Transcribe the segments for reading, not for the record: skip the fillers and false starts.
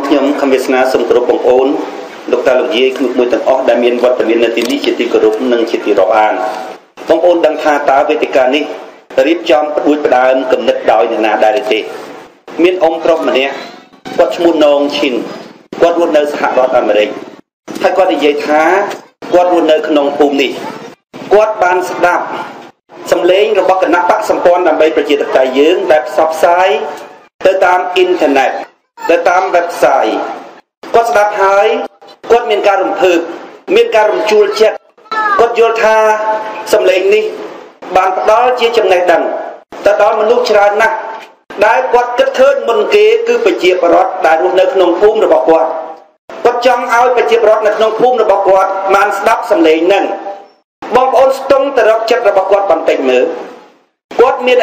สำเร็จในบ้านประดอลជាចំណេះដឹងតើតើមនុស្សច្រើនណាស់ដែលគាត់គិតធ្វើមិនគេគឺ គាត់មានអាយុប្រហែលជា70ឆ្នាំហើយគាត់រស់នៅសហរដ្ឋអាមេរិកសួរថាតើដួងចិត្តរបស់បុគ្គលនឹង ដល់ដួងចិត្តរបស់បុគ្គលនឹងសួរថាតើលោកពូឈិនដែល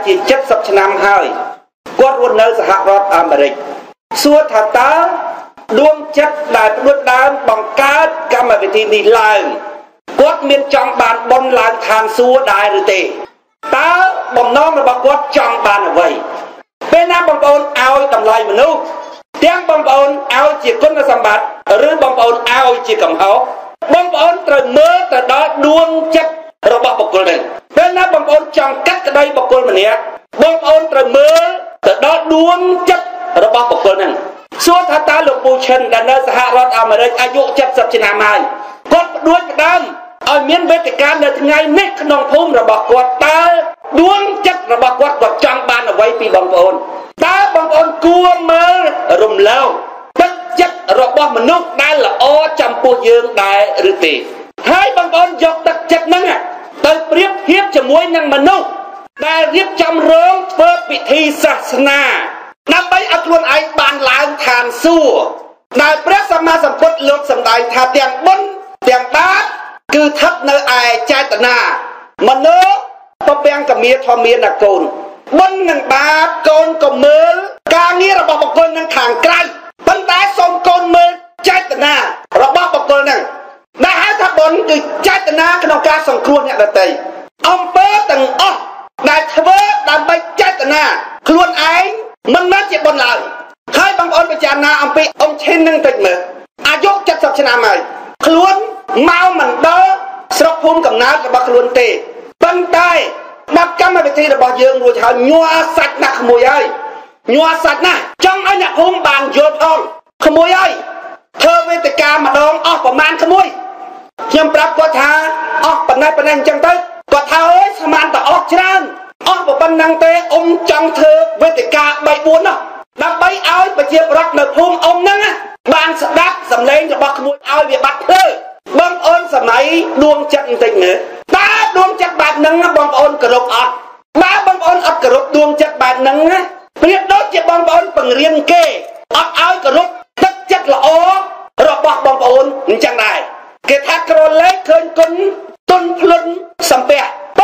នៅសហរដ្ឋអាមេរិកអាយុ 70 ឆ្នាំហើយគាត់ដួងផ្ដើមឲ្យមានវេទិកានៅថ្ងៃនេះក្នុងភូមិរបស់គាត់តើដួងចិត្តរបស់គាត់ចង់បានអ្វីពីបងប្អូនតើបងប្អូនគួរមើលរំលងទឹកចិត្តរបស់មនុស្សដែលល្អចំពោះយើងដែរឬទេហើយបងប្អូនយកទឹកចិត្តហ្នឹងទៅប្រៀបធៀបជាមួយនឹងមនុស្ស ដែលរៀបចំរងធ្វើពិធីសាសនាដើម្បីអត់ខ្លួនឯងបានឡើងឋានសួគ៌ ដែលធ្វើដើម្បីចេតនាខ្លួនឯងមិនមែនជាបុណ្យឡើយហើយបងប្អូនពិចារណាអំពីអង្គឈិននឹងតិចមើលអាយុ 70 ឆ្នាំហើយខ្លួនមកមិនដល់ស្រុកភូមិកំណើតរបស់ខ្លួនទេប៉ុន្តែមកកម្មវិធីរបស់យើងរួចហើយញ័រសាច់ណាស់ក្មួយហើយញ័រសាច់ណាស់ចង់ឲ្យអ្នកភូមិបានយល់ផងក្មួយហើយធ្វើវេទិកាម្ដងអស់ប្រមាណក្មួយខ្ញុំប្រាប់គាត់ថា អស់ប៉ុណ្ណឹងទេអ៊ំចង់ធ្វើវេទិកា3 4 ទុនភ្លុនសំពះព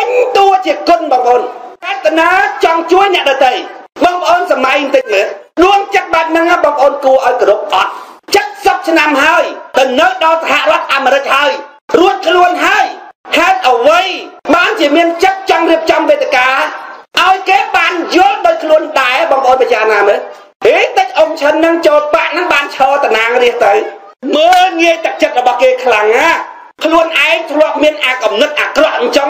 េញតួជាគុណបងប្អូនចេតនាចង់ជួយអ្នកដទៃបងប្អូនសម័យបន្តិចមើលដួងចិត្តបែបហ្នឹងបងប្អូនគួរឲ្យគោរពអត់ចិត្ត ខ្លួនឯងធ្លាប់មានអាកំណត់អាក្រក់អញ្ចឹង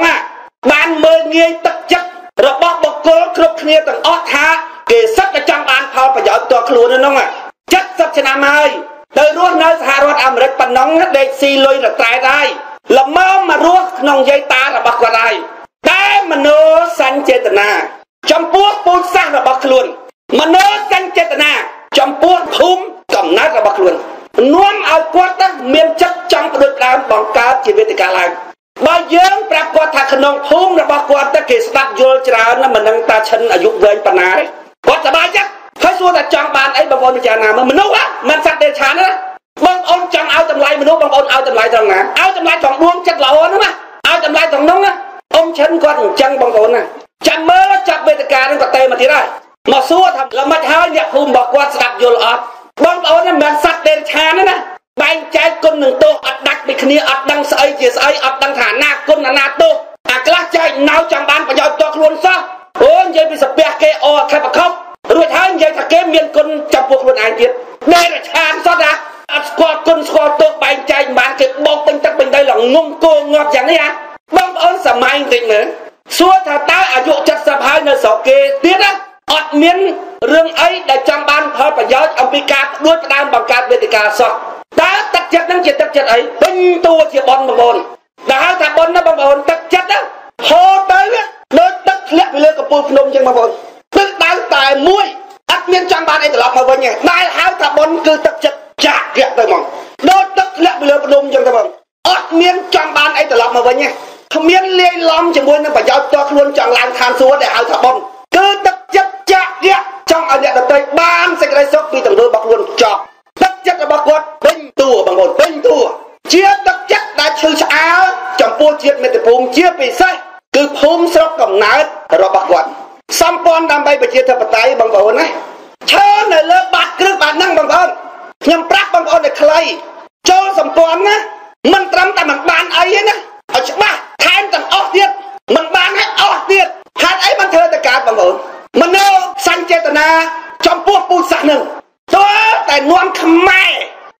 បានមើលងាយទឹកចិត្តរបស់បុគ្គលគ្រប់គ្នាទាំងអត់ថាគេសឹកតែចង់បានផលប្រយោជន៍ផ្ទាល់ខ្លួនហ្នឹង នាំឲ្យគាត់មានចិត្តចង់ប្រឹងប្រែងបង្កើតជីវិតកាលឡើងបើយើងប្រាប់គាត់ថាក្នុងភូមិរបស់គាត់ទឹកគេស្ដាប់យល់ច្រើនមិននឹងតាឈិនអាយុវែងប៉ុណ្ណាគាត់សប្បាយចិត្តហើយសួរថាចង់បានអីបងប្អូនពិចារណាមើលមនុស្សមិនសាត់ទេឆានណាបងប្អូនចង់ឲ្យតម្លៃមនុស្សបងប្អូនឲ្យតម្លៃត្រង់ណាឲ្យតម្លៃត្រង់នោះអ៊ំឈិនគាត់អញ្ចឹងបងប្អូនណាមិនសាត់ទេឆានណា បែងចែកគុណនឹងទោសអត់ដាក់ពីគ្នាអត់ដឹងស្អីជាស្អីអត់ដឹងថាណាគុណណាទោសអាខ្លះចែកណៅចង់បានប្រយោជន៍ផ្ទាល់ខ្លួនសោះអូនិយាយពីស្ពះគេអអខិបខំរ วดหายยังถ้าเกมเมียนคนจับพวกคนอ่านเดียดในราชการซะนะอัศกรคนสกอตตัวไปใจมาเก็บบอกเป็นตักเป็นได้หลังงงโกงงอกอย่างนี้ฮะบังเอิญสมัยติดเหมือนส่วนถ้าตาอายุจัดสภาในสเกเตี้ยนะอดเมียนเรื่องไอ้ได้จำบ้านพอประโยชน์อเมริกาด้วยตามบังการเวทีการสอบตาตักจัดนั่งจัดตักจัดไอ้เป็นตัวเชียบอลบอลแต่หากถ้าบอลนะบอลตักจัดนะพอตายเนี่ยโดนตักเล็บไปเลยกับปูพนมจังบอลตึกตั้งแต่มวยอัดเมียนจำบ้านไอ้ตลอดมาวันเนี่ยนายหากถ้าบอลคือตักจัดจากเกียรติมองโดนตักเล็บไปเลยพนมจังบอลอัดเมียนจำบ้านไอ้ตลอดมาวันเนี่ยขมิ้นเลี้ยล้อมจังบอลนั่นประโยชน์ตัวขลุ่นจังลานคานสวนได้หากถ้าบอลคือตักจัดจากเกียรติจังอันเนี่ยตัดใจบ้านเสกไรซอกปีต่างโดยบักลุ่นจอกตักจัดบักวัดเป็นตัวบางบอลเป็นตัวเชียร์ตักจัดได้ชื่อเช้าจังปูเชียร์เมตภูมิเชียร์ปีไซคือภูมิสระกับน้ำระบักวัดซัมปอนนำไปประเทศปไตยบางบอลนะเชิญในเลิกบัตรเครื่องบัตรนั่งบางบอลยังปลักบางบอลในใครโจซัมปอนนะมันตรำแต่มันบานไอ้นะเอาชักมาแทนจังออกเดียดมันบานให้ออกเดียดแทนไอ้มันเธอแต่การบางบอลมันเอาสันเจตนาจอมพวกปูสาหนึ่งตัวแต่นวลขมาย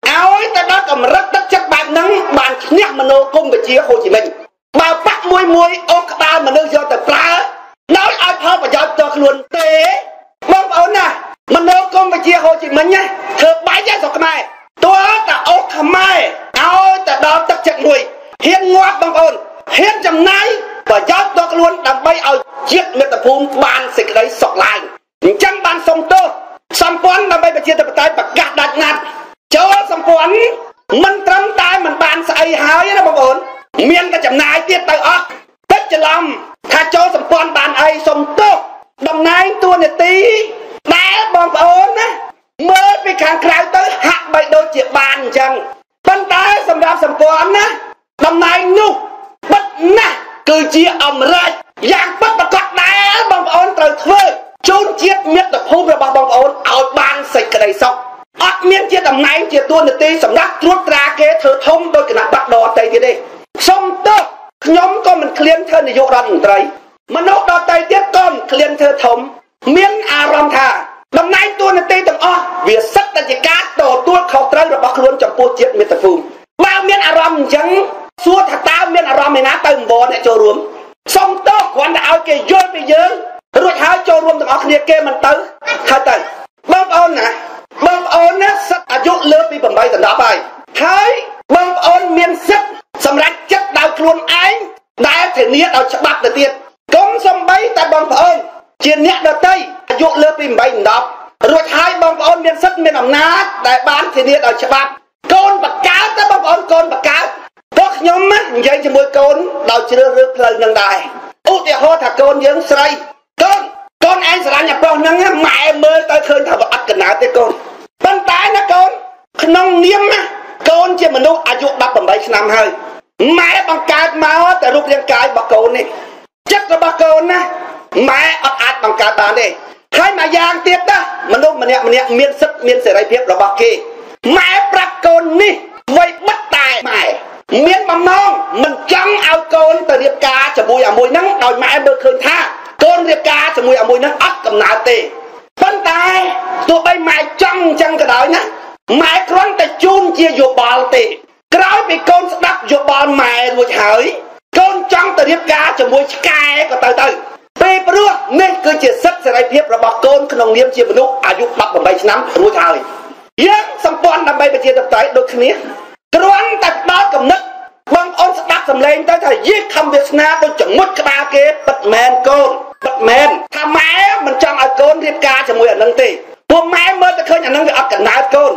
เอาแต่ดอกกำรักตักจักบานนังบานเนี่ยมันโนกุ้งไปเชียร์โคจิมินบ่าวปักมวยโอกตามันเอาเยอะแต่ปลาน้อยเอาพ่อประหยัดตัวขลุ่นเตะบ้องเอาหน่ะมันโนกุ้งไปเชียร์โคจิมินไงเธอไปยัดสกมายตัวแต่โอขมายเอาแต่ดอกตักจักรวยเฮียนงวดบ้องเอาเฮียนจำนายประหยัดตัวขลุ่นดับไปเอาเชียร์เมตภูมิบานสิกได้สกลายจังบานทรงโตสัมปอนนำไปประเทศปไตยประกาศดัดนัดเจ้าสัมปอนมันตรำตายมันบานใส่หายนะบางคนเมียนก็จำนายเตี้ยเตอเต็ดจะลำถ้าเจ้าสัมปอนบานไอทรงโตดำนายตัวเนี่ยตีแต่บางคนนะเมื่อไปขังคราวเตอหักใบโดนเจียบานจังปันตายสำหรับสัมปอนนะดำนายนุบัดนะคือเจียอ่ำไรอย่างปัดประกาศแต่บางคนเตอเพื่อโจนเจี๊ยบเม็ดแต่พูดระบาดบางอ่อนเอาบางใส่กระไดซอกอัดเมียนเจี๊ยบดำไนเจี๊ยบตัวเนตีสำนักตรวจตราเกเธอทมโดยขณะบักดอใจกันได้สมเตอร์ย้อมก็มันเคลียนเธอในโยรันไตรมโนดอใจเจี๊ยบก้อนเคลียนเธอทมเมียนอารมณ์ท่าดำไนตัวเนตีต่างอ่อนเวียสัตติกาต่อตัวเขาไตรระบาดล้วนจับปูเจี๊ยบเม็ดแต่ฟูมบ้าเมียนอารมณ์ยังซัวตาเมียนอารมณ์ไม่น่าเติมบอลในโจรวมสมเตอร์ควรจะเอาเกยโยนไปเยอะรถหาโจรวมต้องเอาเคลียร์เกมมันตื้อถ้าตื้อบังเอาหนะบังเอานะสัตอายุเลิกปีบังใบแต่ดาไปเฮ้ยบังเอาเมียนซึกสำหรับจัดดาวครวนไอ้ได้ถึงเนี้ยเอาฉบับแต่เตี้ยกงสมใบแต่บังเอาเจียนเนี้ยดาเต้อายุเลิกปีใบดอกรถหายบังเอาเมียนซึกเมียนอำนาจได้บ้านถึงเนี้ยเอาฉบับโกนปากกาแต่บังเอาโกนปากกาพวกย้อมมันยังจะมวยโกนดาวเชื่อเรื่องเพลินยังได้อุตยโหถ้าโกนยังใส่con ai sẽ làm nhà con nâng mẹ mơ tới khơi thảo vật cần nào tới con bên trái nó con nông niêm con chỉ mình nuốt ai dụng bắp bằng bảy năm hơi mẹ bằng cát máu tại lúc liên cái bà con này chắc là bà con á mẹ ọt ạt bằng cát bà này hai mà giang tiếp đó mình nuốt mình nhẹ miên sức miên sẽ lấy phép là bà kia mẹ bà con ní vậy bất tài mẹ miên bằng non mình trắng ao con từ điệp cá cho bùi à mùi nắng đòi mẹ bơ khơi tha con việc cá cho mùi ở mùi nó ấp cầm náo tê phân tay tụi bay mày chăng cái đó nhá mày con ta chun chia vô bò tê cái đó bị con đắp vô bò mày rồi hỡi con chăng từ việc cá cho mùi cay còn từ từ bê bự nên cứ chia sắt sẽ lấy phép là bọc con không niêm chia một lúc à dục bọc bằng bảy năm rồi hỡi yếm sắm pon làm bay chia tập tới đôi khi con ta bao cầm nứt bằng ôn đắp sầm lên tới thời giết không biết na tôi chẳng mất cái ba kia bật men conปัดแมนถ้าแม่มันจังเอาโกนเรียกกาจะมวยอันนั้นตีพวกแม่เมื่อจะเคยอันนั้นก็เอากันนาโกน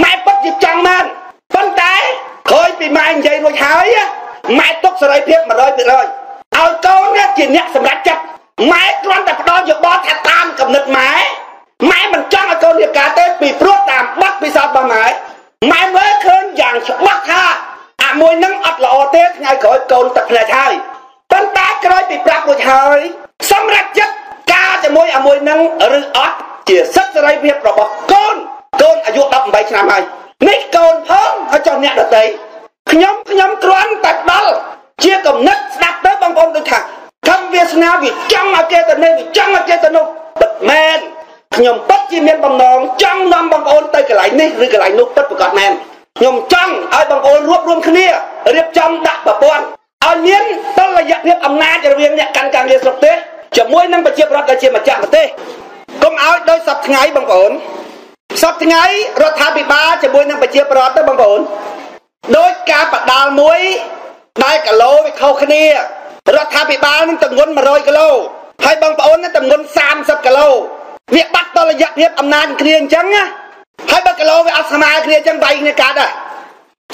แม่ปัดจิตจังมันปันตายเคยปีใหม่ใหญ่รวยหายอ่ะแม่ตกสไลด์เพียบมาร้อยไปเลยเอาโกนเนี่ยจีนเนี่ยสำลักจับแม่กลั้นแต่พอโดนหยกบอสแทบตามกับหนึบไม้แม่มันจังเอาโกนเรียกกาเต้ปีพรวดตามบักปีศาจบางไม้แม่เมื่อเคยอย่างฉบักท่าอ่ะมวยนั่งอัดหล่อเต้ไงขอโกนแต่เพลชัยปันตายเคยปีปรากรวยหายสำหรับจัดกาจะมวยอมวยนั่งหรืออัดเจี๋ยสักไรเพียบเราบอกก้นอายุตั้งใบชนะใหม่ไม่ก้นเพิ่มเขาเจ้าเนี่ยเด็ดเตยขยมกรันตัดดัลเจี๋ยกับนัดนัดเตยบางคนโดยทางทำเวียสนาวิจังอาเกตันเนวิจังอาเกตันนุปัดแมน ยมปัจจิเมียนบำนองจังนำบางโอนไตกระไหลนี่หรือกระไหลนุปัจประกาศแมนยมจังไอ้บางโอนรวบรวมขึ้นเนี่ยเรียบจำดักแบบปอนเอาเนี้ยต้นระยะเรียบอำนาจจะเรียงเนี่ยการการเรียนสเตะจะมวยนั่งประเจียบรัฐประเจียบมาจากประเทศก้มเอาโดยสับไงบางโอนสับไงรัฐบิดาจะมวยนั่งประเจียบรัฐได้บางโอนโดยการปัดดาวมวยได้กะโลไปเข้าขึ้นเนี่ยรัฐบิดานั่งตะงนมาร้อยกะโลให้บางโอนนั่งตะงน30กะโลเรียกบัตรตระยะเรียบอำนาจเกลียงจังนะให้บัตรเราไปอัศมาเกลียงจังไปในการได้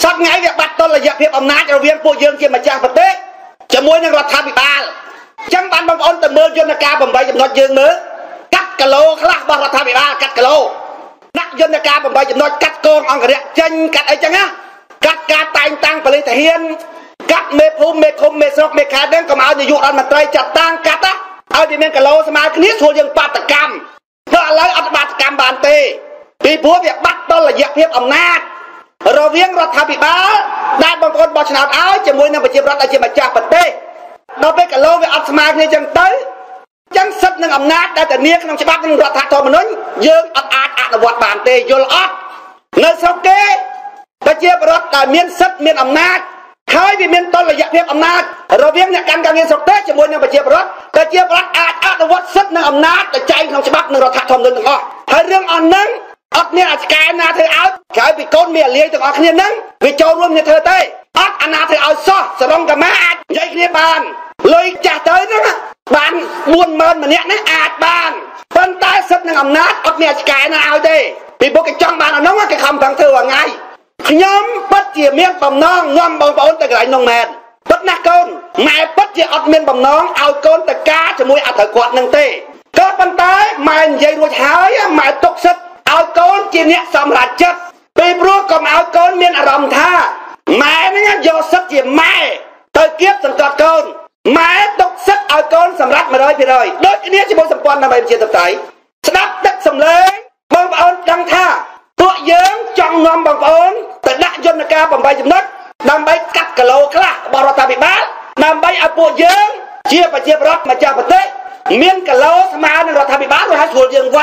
สักไงเรียกบัตรตระยะเรียบอำนาจเราเวียนโปเยืองเกี่ยมาจากประเทศจะมวยนั่งรัฐบิดาจังบันบางอนแต่เมืองยนต์การบ่มใบจำนวนเยืองเมือกัดกะโลคลาบรัฐบิดากัดกะโลนักยนต์การบ่มใบจำนวนกัดกองอังกฤษจังกัดไอจังนะกัดการแต่งตั้งไปเลยแต่เฮียนกัดเมฆภูมิเมฆคมเมฆซอกเมฆขาเด้งก็มาเอาอยู่อันมาไตรจัดตั้งกัดนะเอาดิเมฆกะโลสมาคณิตส่วนยังปาตกรรมเพื่ออะไรอัตบัตกรรมบานเตปีพัวเบียบัตรต้นระยะเพียบอำนาจเราเวียงรัฐบิดาด้านบางคนบอชนาเอาจะมวยนำไปเชียบรัฐอาชีพมาจากประเทศเราไปกับเราไปอัศมาในจังเตยจังสัตว์หนึ่งอำนาจได้แต่เนี้ยขนมฉบับหนึ่งรัฐธรรมนุนยืมอัดอัดอัดวัดบานเตยลอัดเงินสกเกไปเชียบรัฐแต่เมียนสัตว์เมียนอำนาจใครไปเมียนต้นระยะเพียบอำนาจเราเวียงเนี่ยการเงินสกเกจะมวยนำไปเชียบรัฐแต่เชียบรัฐอัดอัดวัดสัตว์หนึ่งอำนาจแต่ใจขนมฉบับหนึ่งรัฐธรรมนุนอ๋อถ้าเรื่องอันนั้นอัดเนี่ยอาจการนาเธอเอาใครไปก้นเมียเลี้ยงตัวอักเนี่ยนั้นไปโจรร่วมเนี่ยเธอเตยอัดอนาเธอเอาซ้อสรองกับแม่อัดยัยเรียบานเลยจะเตยนะบ้านบุญเมินมาเนี่ยนะอาจบ้านเป็นใต้สัตว์หนึ่งอำนาจอัดเนี่ยอาจการนาเอาเตยไปบอกกับจ้องบ้านเอาน้องว่าแกคำทางเธอว่าไงย้อมปัดเจียเมียนปั๊มน้องย้อมบองปอนแต่กระไรน้องแมนปัดนักก้นแม่ปัดเจียอัดเมียนปั๊มน้องเอาก้นแต่กาจะมวยอัดเธอกวาดนั่งเตยก็เป็นใต้แม่ยัยรวยหายแม่ตกสัตว์เอาโกนจีเนี้ยสำหรับจับไปรู้ก็มาเอาโกนเมียนอารมณ์ท่าแม่นั่นโยสักจีแม่เตยเก็บสังกัดโกนแม่ตกสักเอาโกนสำรับมาเลยไปเลยโดยจีเนี้ยจะบอกสัมพันธ์ทำไมเป็นเชียร์ตับใสสนับตักสำเร็จบางอันดังท่าตัวเยิ้มจังงอมบางอันแต่หน้ายนต์กาบางใบจำนวนนำใบกัดกะโหลกละบาราตาบิบ้านำใบอปูเยิ้มเชียร์ไปเชียร์รับมาจากประเทศเมียนกะโหลสมาหนึ่งราตาบิบ้าโดยหาส่วนยังไว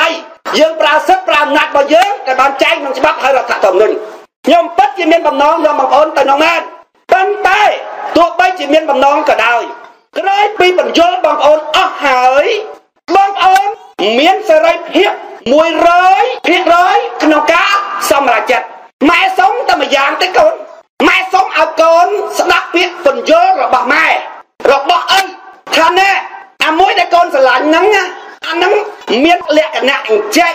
ยังปราศปราหนักมาเยอะแต่บางใจมันจะบับให้เราถัดต่อหนึ่งยมปัดจีเมียนบำน้องยมบางคนแต่น้องแม่ตั้งใจตัวไปจีเมียนบำน้องก็ได้ก็ได้ปีปัญญาบางคนอ่ะหายบางคนเมียนสไลเพียบมวยร้อยเพียบร้อยขนมกาสำหรับจัดแม่สมแต่ไม่ยางแต่ก่อนแม่สมเอาก่อนสนับเพียบปัญญาเราบอกแม่เราบอกเอ้ยท่านเนี่ยอามวยแต่ก่อนสลายนั่งไงอันนั้นเมียนเละกันนะเจ๊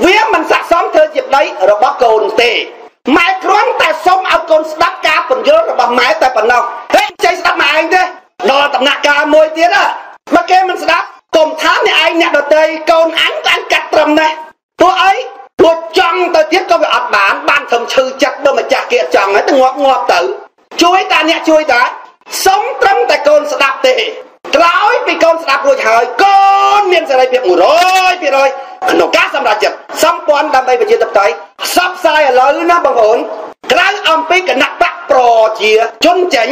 เวียมันสะสมเธอเจ็บได้เราบอกโกนเตะหมายครั้งแต่สมเอาโกนสตั๊กกาปนเยอะเราบอกหมายแต่ปนเราเฮ้ยใจสตั๊กมาเองเด้ดอตำหนักกามวยเตี้ยละเมื่อกี้มันสตั๊กกลมท้าเนี่ยไอ้เนี่ยเราเตะโกนอันกันกัดตรมเลยตัวไอ้ตัวจังตัวเทียบก็ไปอัดบ้านบ้านทำชื่อจัดโดนมาจากเกียร์จังไอ้ตัวงอกตื่นช่วยตาเนี่ยช่วยตาสมตรมแต่โกนสตั๊กเตะร้อยปีก้อนสลับรวยหายก้อนเมียนสลายเพียบหมดร้อยเพียบร้อยขนมก้าสำหรับจับซ้ำปอนดำไปเป็นเจี๊ยบตับไตซับไซอะไรนะบางคนกลางอัมพีกับนักปักปลอเจียจนเจ๋ง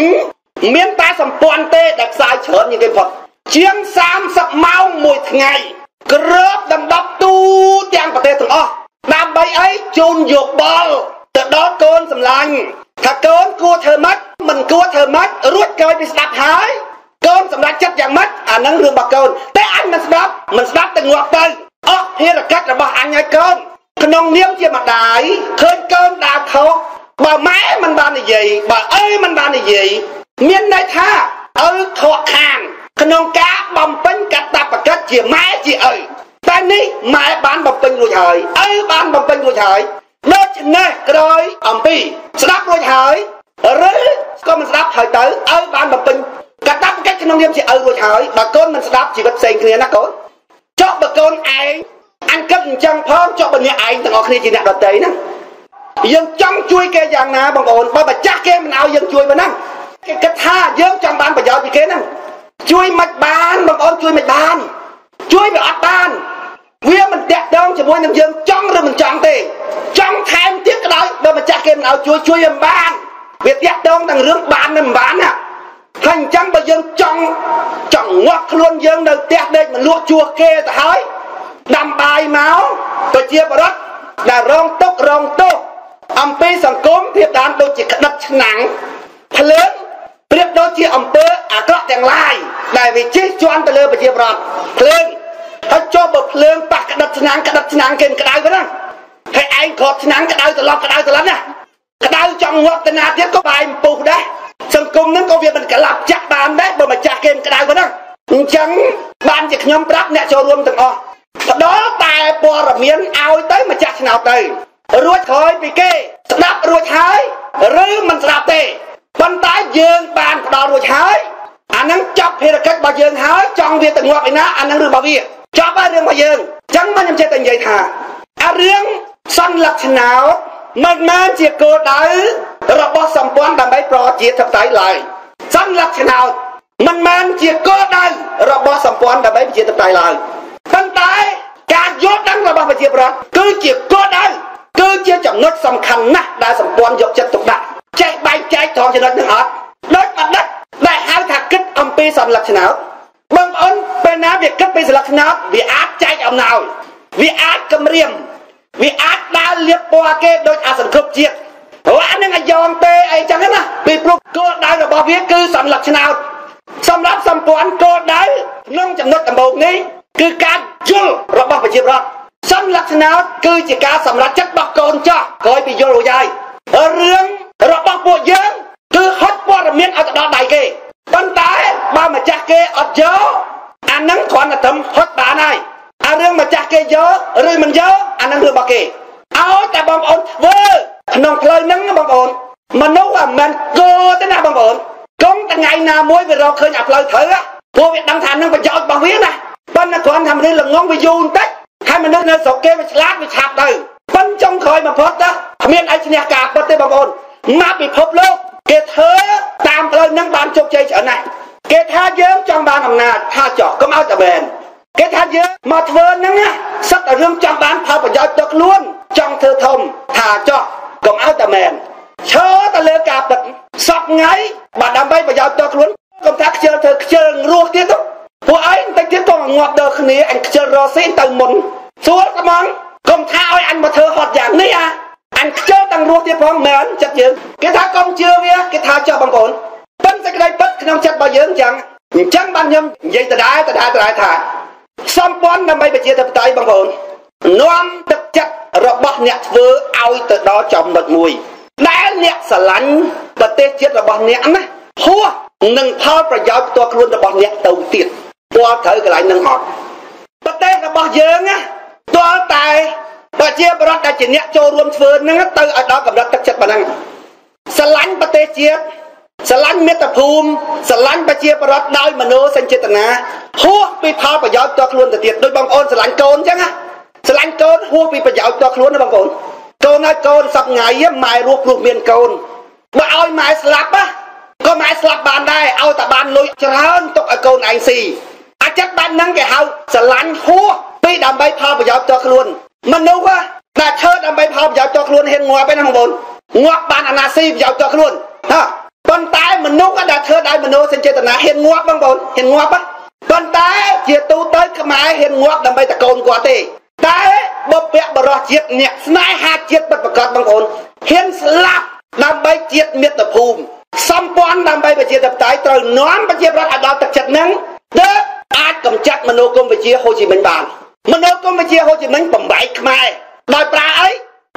เมียนตาสัมปอนเตะดักไซเฉินยังไงพอเชียงสามสับเมาหมดไงกระดมดับตู้เตียงประเทศถึงอ๋อดำไปไอ้จูนหยกบอลแต่ดอกก้อนสำลังถ้าก้อนกลัวเธอมัดมันกลัวเธอมัดรวดเกยไปสลับหายโกนสำหรับจัดอย่างมัดอันนั้นเรื่องบักโกนแต่อันมันสลับแต่งวกไปอ๋อเฮระกัดระบาอันไงโกนขนมเนี้ยมเจียมดายเคยโกนดาบเขาบ่าแม่มันบานอะไรบ่าเอ้ยมันบานอะไรเมียนได้ท่าเอ้ยขอคางขนมกะบอมเป็นกัดตาปากกัดเจียแม่เจียเอ้ยแต่นี่แม่บ้านบอมเป็นรวยหายเอ้ยบ้านบอมเป็นรวยหายโน้ตเน่กระไรอัมพีสลับรวยหายหรือก็มันสลับหายเต๋อเอ้ยบ้านบอมเป็นกระตับกระขนมเลี้ยงจะเอารวยหายบะก้นมันสลับจีบเซ็งเคลียร์นะก้นเจาะบะก้นไออันกับจังพร้อมเจาะบะเนี้ยไอต่างออกเคลียร์จีนักดอกเตยนะยังจังช่วยแกอย่างนะบางคนบ้าบะจักแกมันเอายังช่วยมันนั่งกระท่าเยอะจังบ้านประหยัดจีแกนั่งช่วยมัดบ้านบางคนช่วยมัดบ้านช่วยแบบอัดบ้านเวียมันแดดดองจะมวยน้ำยังจังหรือมันจังเตยจังแทนเตี้ยก็ได้บ้าบะจักแกมันเอาช่วยยังบ้านเวียดแดดดองต่างเรื่องบ้านนั่นบ้านน่ะท่านจังไปยังจังวักล้วนยังเดินเตะเด็กมันลวกจัวเกตหายด เชียบรัฐได้ร้องตกร้องโตอำเภอสังคมเทียบด้านโดยจิกดับฉนังเพลินเปรียบโดยที่อำเภออาเกาะแตงลายได้วิจิตรจวนตะเลือบเชียบรัฐเพลินถ้าชอบแบบเพลินปากกระดับฉนังกระดับฉนังเกินกระไดไปนะให้ไอ้ขอบฉนังกระไดตลอดกระไดตลอดนะกระไดจังหวะตนาเทียบก็ไปปูได้สังคมนั้นก็เวียนกระลับจักบานได้บ่มาจักเกินกระไดไปนะจังบานจากยมรับเนี่ยโชว์รวมถึงอ๋อตอนนั้นแต่ปอระเมียนเอาไว้ตั้งมาจากชนาวเตยรัวถอยปีเก้สนับรัวท้ายหรือมันสนับเตะบรรดาเยือนบานดาวรัวท้ายอันนั้นจับเพลกัดบาเยือนหายจองเวียตึงว่าไปนะอันนั้นเรื่องบาเวียจับไปเรื่องบาเยือนจังมันยังเจตันใหญ่ท่าอันเรื่องสั้นหลักชนาวมันมาเจียโกดายระบบสัมพันธ์ดังใบปลอเจียทับสายไหลสั้นหลักชนาวมันมาเจียโกดายระบบสัมพันธ์ดังใบเจียทับสายไหลตั้งแต่การยกดังระบาดเจียบรักก็เจียโกดายก็เจียจังนดสำคัญนะได้สัมพันธ์ยกจัดตกได้ใจใบใจทองจะนดหนึ่งอัดนดอัดนัดได้หาทางคิดอัมพีสันหลักชนะบางอันเป็นน้ำเบียดคิดเป็นสันหลักชนะวิอาจใจอำนาววิอาจกำเรียมวิอาจได้เลียบปัวเกโดยอาสังคบเจียว่าอันนั้นยอมเตะไอจังนะปีปลุกก็ได้ระบาดเวียคือสันหลักชนะสำหรับสัมพันธ์ก็ได้น้องจังนดอันบอกนี้คือการจุลระบบประชีพรัฐสำลักษณะคือจิการสำลักจัดบักกรจ้าคอยไปโยโรยายเรื่องระบบปวดเยอะคือฮัตปวดเมียนอัตตาได้เกยตั้งแต่บ้ามาจากเกยอัดเยอะอันนั้นขวัญธรรมฮัตตาในเรื่องมาจากเกยเยอะเรื่องมันเยอะอันนั้นเรื่องบักเกยเอาแต่บางคนเวอร์น้องเพลย์นั่งบางคนมันนึกว่ามันโกแต่หน้าบางคนกงแต่ไงนามวยไปเราเคยอับเลยเถอะพวกเวียดดังทานนั่งไปยอดบางเวียนะปั้นนักขวัญทำได้หลังงงไปยูนเต็กให้มันนึกในสเกตไปลากไปฉาบเลยปั้นจงคอยมาพบนะเมียนไอชเนียกาปั้นเตบางคนมาไปพบโลกเกเธอตามเลยนั่งบานจบใจเฉยไหนเกท่าเยิ้มจองบานอำนาจท่าเจาะก็มาแต่แบนเกท่าเยิ้มมาเทินนั่งนะสักแต่เรื่องจองบานพาปัญญาตกล้วนจองเธอทมท่าเจาะก็มาแต่แบนเชิดตะเลือกาปั้นสับไงบาดดำใบปัญญาตกล้วนกำทักเชิดเธอเชิงรัวเตี้ยตุ๊กพวกไอ้ตั้งที่กองงอกเดินขึ้นนี้อันเจอรอเส้นตังมนสวนกระมังกองท้าอ้อยอันมาเธอหอดอย่างนี้อ่ะอันเจอตังรัวที่พร้อมเหมือนจัดยืนกระทากองเชื่อเวียกระทาเจอบางคนปั้นสักได้ปั้นขนมจัดบะเยิ้งจังจังบางยมยิ่งแต่ได้แต่ได้แต่ได้ถ่ายซ้ำป้อนนำไปเจียตะไตบางคนน้อมตักจัดระบะเนี่ยเวอเอาแต่ดอจอมหมดมุยได้เนี่ยสลันแต่เตะเจียระบะเนี่ยนะหัวหนึ่งพาวประหยัดตัวครูระบะเนี่ยเต่าติดตัวเธอก็หลายหนึ่งหอดประเทศระบอบเยอะไงตัวตายประเทศรัฐได้จีเนียโจรวมเฟือนนั่งเตออัดดอกกับรัฐตักจัดปนังสลันประเทศเจี๊ยบสลันเมตภูมิสลันประเทศรัฐได้มโนสัญจตนาหัวปีพาประหยัดตัวครูแต่เตียดโดยบางคนสลันโกนใช่ไหมสลันโกนหัวปีประหยัดตัวครูนะบางคนโกนนะโกนสับไงเยี่ยมหมายรวบรวมเมียนโกนมาเอาหมายสลับปะก็หมายสลับบานได้เอาแต่บานลุยจะร้อนตกโกนไอซีอาจัดบ้านนั่งแกเฮาสลันหัวปีดำใบพาประหยัดจอกล้วนมันนึกว่าแต่เธอดำใบพาประหยัดจอกล้วนเห็นงัวไปทางบนงัวบ้านอนาซีประหยัดจอกล้วนฮะตอนตายมันนึกว่าแต่เธอได้มโนสัญเจตนาเห็นงัวบางบนเห็นงัวปะตอนตายเจียตูเต้ขมายเห็นงัวดำใบตะโกนกว่าเตะตายบ๊อบเปียบรอเจียเนี่ยสไนฮาเจียประกอบบางคนเห็นสลับดำใบเจียเมตภูมิสัมปอนดำใบประเจียตายตรึงน้อมประเจียรัฐอดาตักจัดนั่งเด็กอาจกำจัดมโนกรมวิเชียโฮจิมินห์บานมโนกรมวิเชียโฮจิมินห์บ่มใบขมายลอยปลาไอ้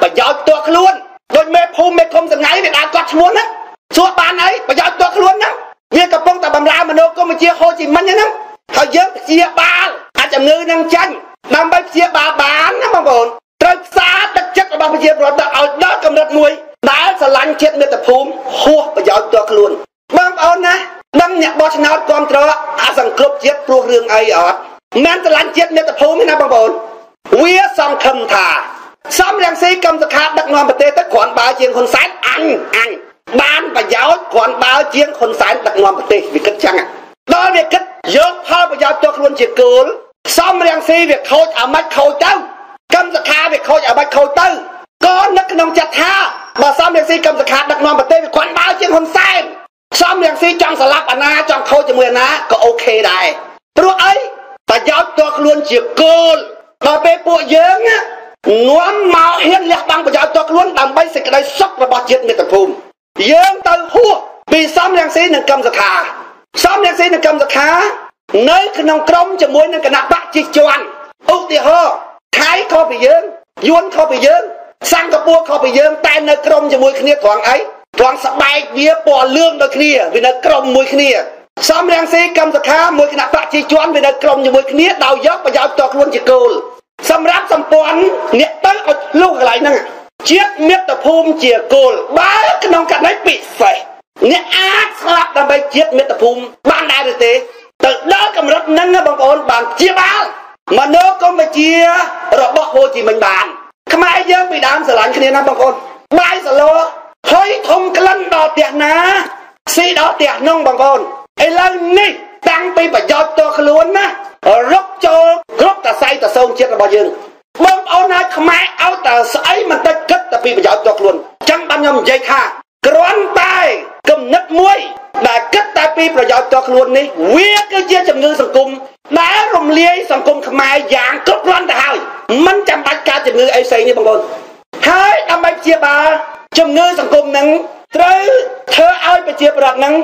ประหยัดตัวขลุ่นโดยเมฆภูมิเมฆคมสังไงเป็นอากัดชวนนะส่วนปานไอ้ประหยัดตัวขลุ่นนะเวียกระป้องแต่บำรามโนกรมวิเชียโฮจิมินห์เนี่ยนะเขาเยอะเชียบาลอาจจะเงยนั่งจันนำใบเชียบาบานนะบางคนตรึกซาตักจัดบางวิเชียรอดเอาดอกกำลัดมวยได้สลันเช็ดเมตภูมิหัวประหยัดตัวขลุ่นบางเอานะดังเนี่ยบอชนาดกองตระอาสังคบเจ็ดปลูกเรื่องไอออดแม้นตะลันเจ็ดเนี่ยตะโพไม่น่าบังบนเวียสังคมถาซ้ำแรงซีกำตะขาดดักนอนประเทศตะขวานบาเจียงคนสายอังบ้านประหยัดขวานบาเจียงคนสายดักนอนประเทศวิกฤตจังอ่ะโดยวิกฤตยกผ้าประหยัดตัวคนเจียกูลซ้ำแรงซีวิกเขาอามัดเขาเต้ากำตะขาวิกเขาอามัดเขาเต้าก้อนนักนองจัดท่ามาซ้ำแรงซีกำตะขาดดักนอนประเทศขวานบาเจียงคนสายซ้ำอย่างซีจังสลับอนาจังเขาจะเมื่อนะก็โอเคได้ตัวไอ้แต่ยับตัวขลุ่นเฉียบโกลต่อไปปวดเยอะนะ นัวมาเฮียนเล็กตังประหยัดตัวล้วนต่ำไปสิกระไดซักระบาดเจ็ดเมตรภูมิเยิ้มเตาหัวปีซ้ำแรงสีหนึ่งกำสักขาซ้ำแรงสีหนึ่งกำสักขาเนื้อขนมกลมจะมวยหนึ่งกระนับปะจิจวนอุติหะไข่เข้าไปเยิ้มย้วนเข้าไปเยิ้มสร้างกระปัวเข้าไปเยิ้มแต่เนื้อกลมจะมวยขี้เนื้อถวงไอ้ถวงสบายเบี้ยปอเลื่องโดยขี้วินกลมมวยขี้เนื้อซ้ำแรงสีกำสักขามวยกระนับปะจิจวนวินกลมจะมวยขี้เนื้อดาวยักษ์ประหยัดตัวล้วนจิโกลสำรับสำปอนเนี่ยตั้งเอาลูกอะไรนั่งเจี๊ยบเม็ดตะพูมเจียโกลบ้าขนมกัดไหนปิดใส่เนี่ยอาสลับดันไปเจี๊ยบเม็ดตะพูมบ้านได้เลยเตะตึกเลิกกำลังนั่งนะบางคนบางเจี๊ยบบ้านมาเนื้อก็มาเจี๊ยเราบอกโฮจิมันบานทำไมเยอะไปดามสลันคะแนนนะบางคนไม่สโลเฮ้ยทงกลั่นดอกเตียกนะซีดอกเตียกน้องบางคนไอ้เรื่องนี้ตั้งไปประหยัดตัวขลุ่นนะรบโจรบแต่ใส่แต่ทรงเช็ดระบายยืนเบิ่งเอาหน้าขมายเอาแต่ใส่มันตะกัดแต่ปีประหยัดตัวขลุ่นจังปัญญ์ใหญ่ข้ากร้อนตายกำนัดมวยแต่กัดแต่ปีประหยัดตัวขลุ่นนี่เวียกเจี๊ยจำเงินสังคมแต่รวมเลี้ยสังคมขมายอย่างกร้อนแต่หายมันจำปัญญ์การจำเงินไอ้ใส่นี่บางคนหายทำไมเจี๊ยบาจำเงินสังคมนั้นเธอเอาไปเจี๊ยบระดับนั้น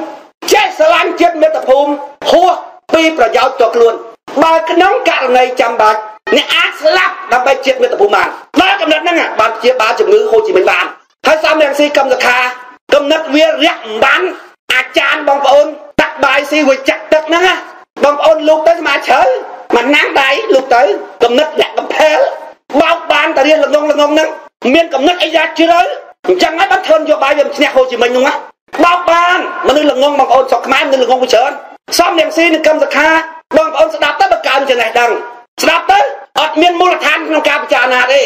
เจ๊สลันเจี๊ยบเมตภูมิหัวปีประหยัดตัวขลุ่นบาขนมกะในจำบาเนี่ยอาสลับนำไปเจี๊ยบเมตภูมิมาบ้ากำนัดนั่งอ่ะบาเจี๊ยบบาจมือโคจิเป็นบานให้สามแรงซีกำลังคากำนัดเวียเรียกบันอาจารย์บางปอนตักใบซีหัวจักตักนั่งอ่ะบางปอนลูกเต๋อมาเฉยมันนั่งใบลูกเต๋อกำนัดแหลกกำเพลเบาบานแต่เรียนละงงนั่งเมียนกำนัดไอ้ยาเฉยจังไอ้บัตรทนโยบายแบบเนี่ยโคจิเป็นยังไงเบาบานมันนึกละงงบางปอนสอกไม้มันนึกละงงกูเฉยสามแรงซีหนึ่งกำลังคาบางคนสนับตั้งประการจะไหนดังสนับตั้งอดเมียนมูลธานของการพิจารณาดิ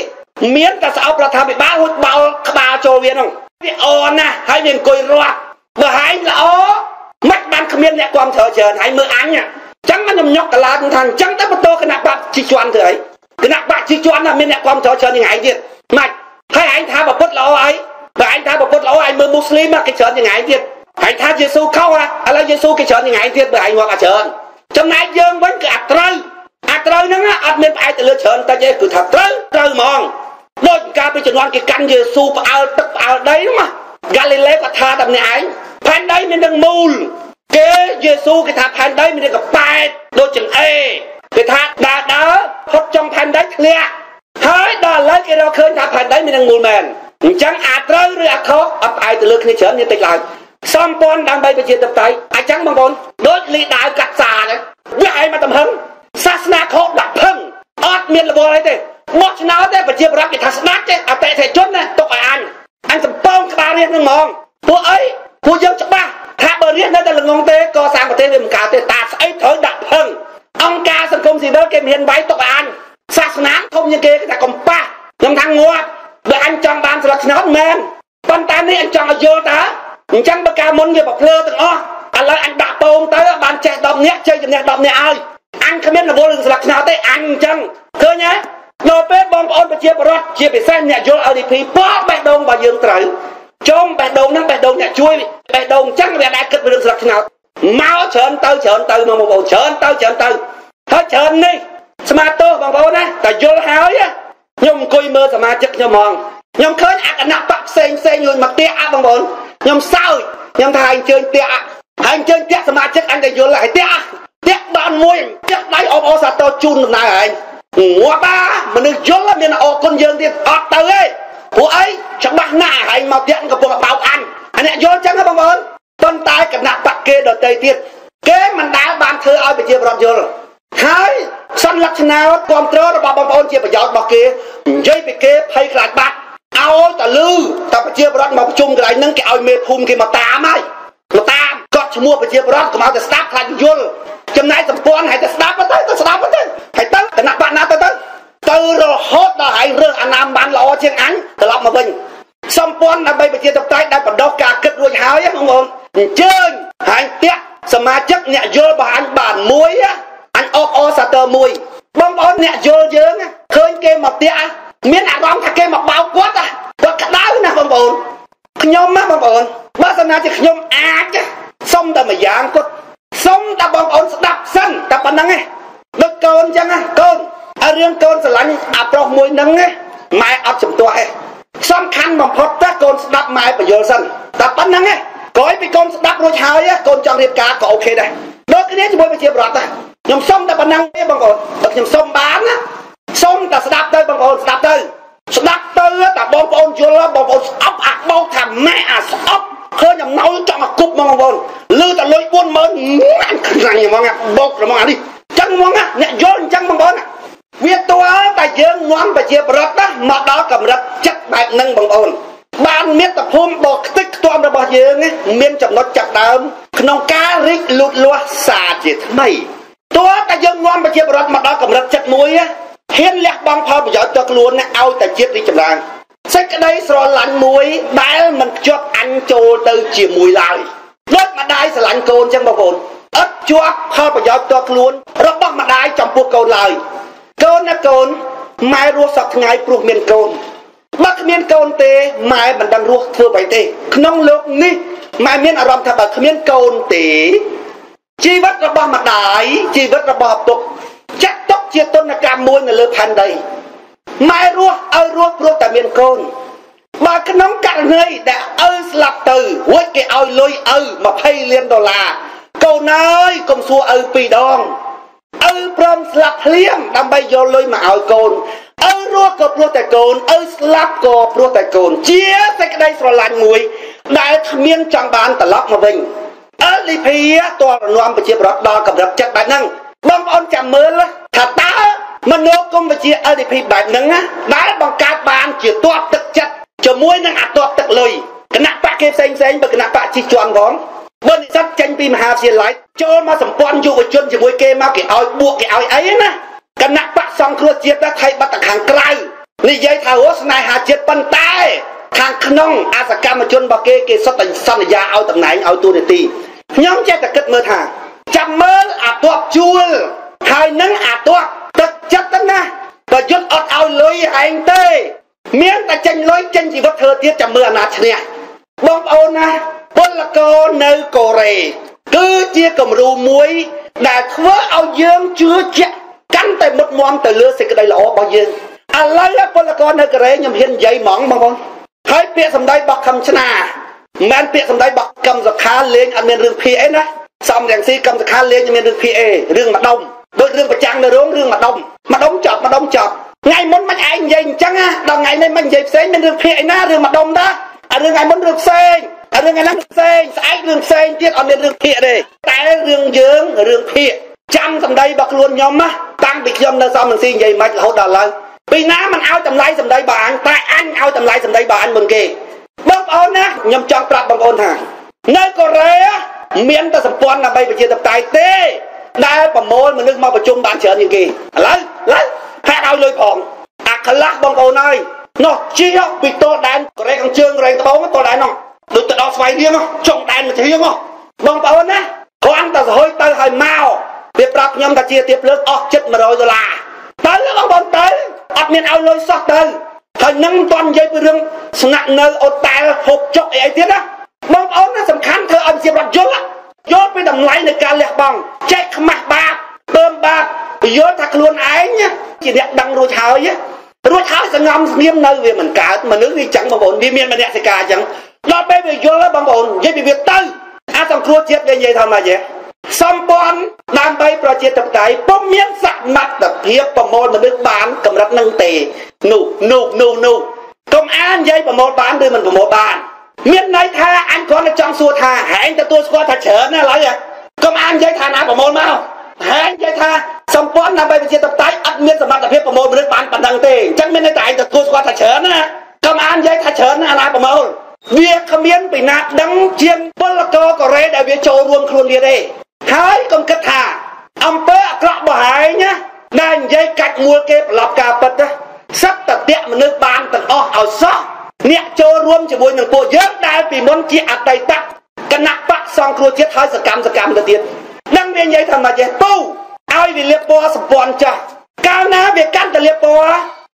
เมียนแต่สาวประธานไปบ้าหุ่นเบาขบาโจเวียนองที่อ่อนนะให้เมียนกุยรัวเบื่อหายละอ๋อมัดบันขมิ้นเนี่ยความเฉยเฉยหายมืออันเนี่ยจังมันยมยกกะลาทุนทันจังตั้งประตูขณะบัดจีจวนเถยขณะบัดจีจวนน่ะเมียนเนี่ยความเฉยเฉยยังไงดิมัดให้หายท้าแบบพุทธละอ๋อไอ้แบบหายท้าแบบพุทธละอ๋อไอ้มือมุสลิมมากเฉยยังไงดิหายท้าเยซูเข้าอะอะไรเยซูเฉยยังไงดิแบบหายหัวกระเฉยจำนายเยิ้มวันเกิดอัตรายนั่งอ่ะอัดเมียนไปแต่เลือดเฉินแต่เยคือถัดเตยมองโดยการไปจนวันกิจการเยซูไปเอาตักเอาได้มั้ยกาลิเลก็ทาตำแหน่งแผ่นได้มีดังมูลเกเยซูกิทาแผ่นได้มีดังกับไปโดยจังเอกิทาดาเด้อพบจงแผ่นได้เคลียเฮ้ยดาเลยกิเราเคยทาแผ่นได้มีดังมูลแมนจังอัตรายเรือเขาอับอายแต่เลือดเฉินนี่ติดหลังซ้อมปอนดังใบไปเจียนตับไตอาจังบางคนโดยลีดากัดสาเลยวิไอมาตำเฮงศาสนาเขาดับเพิ่งอดเมียนระบอะไรเตะมอชนาเตะไปเจียบรักกิจศาสนาเตะอาเตะใส่จนนะตกไออันสมปองกบาเรียนมองตัวไอ้ผู้เยอะจับบ้าถ้าเบอร์เรียนนั่นแต่ละงงเตะก่อสร้างประเทศเมืองกาเตะตาไอ้เถอดับเพิ่งองค์การสังคมสีเดิมเกมเฮียนใบตกไอศาสนาคมยังเกย์กิจกรรมป้ายำทางงัวเบอร์อันจังบานสลักนอตแมนปันตานี่อันจังโยตาจังปากกามนเกี่ยวกับเพลิงอ๋ออะไรอันดาโปงเต๋อบานแจกดอกเนี้ยเจออย่างเนี้ยดอกเนี้ยไออันขมิ้นระเบิดสลักนาเตะอันจังเคยเนี้ยโนเป้บอมออนไปเชียบรถเชียบไปเส้นเนี้ยโยนเอาดีพีป๊อปไปดงบาเยืองไตรจงไปดงนั่งไปดงเนี้ยช่วยไปดงจังไปได้เกิดเป็นสลักนาเมาเฉินเต๋อมาบอกเฉินเต๋อเฮ้ยเฉินนี่สมาโต้บอมออนนะแต่โยนหายอ่ะยมกุยเมื่อสมาชิกยมมองยมเคยอักหนักปักเซ็งยืนมักเตะบอมออนยำเศร้ายำทายเชิญเตะทายเชิญเตะสมาชิกอันใดโยนไหลเตะบอลมวยเตะไหลออกอสตอจุนนายหัวบ้ามันนึกย้อนแล้วเนี่ยออกคนเยินเตะออกเตะเลยหัวไอ้ฉันบ้าหน้าหายมาเตะกับพวกเบาอันอันเนี้ยโยนจังครับบางคนต้นตายกับหน้าปักเกดเตยเตะเกมันดาวบานเธอเอาไปเจียบรอบโยนหายสันลักษณะความเต๋อระบาดบางคนเจียบประหยัดบอกเกย้ายไปเกไพ่กลายบัตรเอาแต่ลือแต่ปเจียบรักมาประชุมกันนั่งแกเอาเมฆภูมิแกมาตามไหมมาตามก็ชั่วโมงปเจียบรักก็มาแต่สตาร์คลายยุ่งจำนายสมปองหายแต่สตาร์มาเต้นสตาร์มาเต้นหายเต้นแต่หน้าบ้านหน้าเต้นเตอร์รอฮอตหายเรื่องอนามันรอเชียงอันแต่รับมาเป็นสมปองนำไปเจียบตายได้ประดอกกาเกิดรวยหายยังงงเชิญหายเตี้ยสมาชิกเนี่ยโยบานบานมวยอ่ะอันออกอสเตอร์มวยบางคนเนี่ยโยเยื้องเคยเกมมาเตี้ยเมียนอารมณ์ทักเกมมาเบาควดอ่ะก็กระด้างนะบางคนขยมมากบางคนบ้านสนาจะขยมอาจจะส้มแต่ไม่ยางก็ส้มแต่บางคนดับสั้นแต่ปนังไงเด็กเกินจังไงเกินเรื่องเกินสลันอาบรองมวยนังไง ไม้อัดจมตัวเองสำคัญบางพอตะโกนดับไม้ประโยชน์สั้นแต่ปั้นนั่งไงก้อยไปโกนดับรถชายอ่ะโกนจังเรียบกาก็โอเคได้โดยที่นี้จะบวยไปเชียบรอดนะยำส้มแต่ปั้นนั่งไม่บางคนแต่ยำส้มบ้านนะส้มแต่สดับเตยบางคนสดับเตยสดับเตยแต่บางคนจุลบางคนอับอักบางทำแม่อัดอับเคยยำเน่าจังอักกุบมองบนลือแต่ลอยบนเหมือนนั่นคืออะไรอย่างมองอ่ะบอกเรามองอ่ะดิจังมองอ่ะเนี่ยย้อนจังบางคนอ่ะเวียตัวแต่เยอะงอนแต่เจ็บรัดนะมาดอกกับรัดจัดแบบนั่งบังอ่อนบ้านเมียตะพุ่มบอกติ๊กตัวมันบอกเยอะไงเมียจับนกจับดาวขนมกาลิกลุดลัวสาดเจ็ดไม่ตัวแต่เยอะงอนแต่เจ็บรัดมาดอกกับรัดจัดมวยอ่ะเห็นเล็กบางพอประหยัดจักรล้วนนะเอาแต่เจ็บริจับดางเซ็กได้สลันหลังมวยได้มันจอกอันโจเตอเจียมวยลายรถมาได้สลันโกนจังบังอ่อนอัดจวกพอประหยัดจักรล้วนรับบ้างมาได้จับพวกเกาลายโกนนะโกนไม้รัวสักไงปลูกเมียนโกนบักเมียนโกนเตะไม้บันดังรัวเธอไปเตะน้องลูกนี่ไม้เมียนอารมณ์ทับบักเมียนโกนเตะชีวิตระบอบมาได้ชีวิตระบอบตกจักตกเชี่ยต้นกามมวยเงลือพันใดไม้รัวเอารัวแต่เมียนโกนบักน้องกัดเนยแต่เอาสลับตื่นวัดแกเอาลอยเอามาให้เลี้ยนดอลลาร์โกนน้อยกลมซัวเอาปีดองเอาพร้อมสลับเลี้ยงดำใบโยนเลยมาเอาโกนเอารัวก็รัวแต่โกนเอาสลับก็รัวแต่โกนเจี๊ยใส่กระไดสลันมวยได้ทำเมียนจังบานตะลักมาเบ่งเอาลิเพียตัวนวมไปเจี๊ยบรักดอกับรักจัดแบบนั่งบังอ่อนจำเมินละถ้าตามโนกุมไปเจี๊ยเอาลิเพียแบบนั่งนะได้บังการบานเจี๊ยตัวตึกจัดจะมวยนั่งอัดตัวตึกเลยขณะปะเก็บเซ็งแบบขณะปะจีจวนของบริษัทจันปีมหาเสียหลายโจมาสัมปอนอยู่กับจนจะมวยเกมาเกี่ยวเอาบวกเกี่ยวเอาไอ้นะคณะปะสองครัวเจี๊ยบและไทยบัตรห่างไกลนี่ยายทาวสนายหาเจี๊ยบปันใต้ทางขนองอาสกรรมมาจนบักเกสตันสัญญาเอาต่างไหนเอาตัวในตีย้อมแจตะกัดเมื่อทางจำเมินอาตัวจูลไทยนั่งอาตัวตัดจัดตั้งนะก็ยศอดเอาเลยไอ้เต้เมียนแต่จันลอยจันจีวัตเธอเจี๊ยบจำเมินนาชเนี่ยบอมเอานะบนละกอนในโกเรกือเจี๊ยกรูมวยแต่เมื่อเอาเยื่อเชื้อเจกันแต่หมดมองแต่เลือดเสกได้หล่อบางเยื่ออะไรละบนละกอนในโกเรยำเห็นใหญ่หมองบางคนให้เปียสำได้บักคำชนะแมนเปียสำได้บักกำสักคาเลี้ยงอันเป็นเรื่องพีเอนะซ้ำอย่างซีกำสักคาเลี้ยงอันเป็นเรื่องพีเอเรื่องมาดมโดยเรื่องประจังในเรื่องมาดมจับไงมันมันไอ้ใหญ่จังอะเราไงในมันใหญ่เส้นเป็นเรื่องพีเอนะเรื่องมาดมนะเรื่องไงมันเรื่องเส้นเรื่องไงน้ำเส้นสายเรื่องเส้นที่เอาในเรื่องเพียเลยแต่เรื่องเยื้องเรื่องเพียจำสำได้บักล้วนยอมมะตั้งบิดยอมเนื้อซ้ำหนึ่งซีนใหญ่มาเขาด่าเลยปีน้ามันเอาจำไรสำได้บางแต่อันเอาจำไรสำได้บางบางเกบังโอนนะยำจังปรับบางโอนห่างในกอเรียเมียนตะสมปอนนะใบไปเชียร์ตับไตเต้ได้ประโมนมันนึกมาประชุมบานเฉินอย่างเกอะไรแค่เอาเลยผ่องอักลักบางโอนเลยนอกเชี่ยวปิดโตแดนกอเรียกังเชิงแรงโตมันโตแดนน้องดูแต่ดอกไฟเรียงอ่ะช่องแดนมันจะเรียงอ่ะบางประเด็นนะความแต่หอยแต่หอยเมาเปรียบปรับยำตะเจียเตียบเลือกออกเจ็ดมาโดยตลาเต้นแล้วบางบอลเต้นอัดเมียนเอาเลยสักเต้นหอยนั่งตอนเย็นไปเรื่องสนับเนอเอาแต่หกจอกไอ้เตี้ยนะบางประเด็นนั้นสำคัญเธอเอาเสียบรัดย้อนละย้อนไปดำไหลในการเลี้ยงบังแจ็คหมักบาปเติมบาปย้อนถักล้วนไอ้เนี่ยจีเด็กดังรู้เท้าเนี่ยรู้เท้าจะงามเนียมเนยเวียนเหมือนกันมันนึกดีจังบางบอลดีเมียนมันแดกสกาจังเราไปไปย้อนแล้วบางคนยังมีเวทตื้ออาสังครัวเจี๊ยบยังยังทำอะไรเนี่ยสัมปอนนำไปประเจี๊ยบตับไตป้อมเมียนสักมัดแบบเพียบประโมทมันเป็นบ้านกำลังนั่งเตะหนุกกองอันยังประโมทบ้านด้วยมันประโมทบ้านเมียนในท่าอันก่อนในจังสัวท่าแหงแต่ตัวสัวท่าเฉินอะไรอ่ะกองอันยังท่าน้ำประโมทมาแหงยังท่าสัมปอนนำไปประเจี๊ยบตับไตอัดเมียนสมัดแบบเพียบประโมทมันเป็นบ้านปันดังเตะจังเมียนในใจแต่ตัวสัวท่าเฉินนะกองอันยังท่าเฉินอะไรประโมทเวียขมิ้นไปนักดังเชียงบลกอกเรดเวียโจรวมครูเรียได้หายกงกถาอำเภอกระบ่หายเนี่ยได้ยายกัดมัวเก็บหลับกาปัดนะสักตะเตะมันนึกบานตันอ้อเอาซะเนี่ยโจรวมจะบวยหนึ่งโปเยอะได้ปีมนจีอัดไตตักกนักปะซองครูเจี๊ยบท้ายสกรรมตะเตียนนั่งเรียนยายทำมาเจี๊ยบตู้เอาวิเลียปอสปอนจ้ะก้าวหน้าเบียกันตะเลียปอ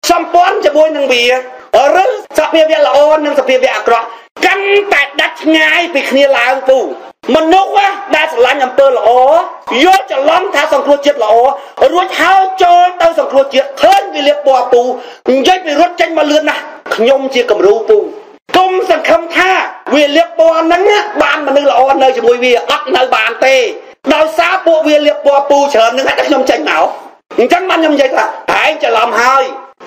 สปอนจะบวยหนึ่งเบียหรือสเปียเบียละอ่อนหนึ่งสเปียเบียอักระกันแต่ดัชไงไปเคลียร์ล้างปู มันนุกวะได้สลายยำเตอร์ละอ๋อยศจะล้อมท้าสังครัวเจี๊ยบละอ๋อรถเท้าโจนเตาสังครัวเจี๊ยบเคลื่อนไปเรียบปอปูย้ายไปรถจังมาเลือนนะขยมเจี๊ยบกับรูปูกรมสังคมท่าเวียเรียบปอนั่งนะบานมันนึกละอ๋อเนยจะบุยเวียอักเนยบานเตดาวซาปูเวียเรียบปอปูเฉินนึกนะขยมจังเหนาจังมันยำใจละหายจะล้อมหาย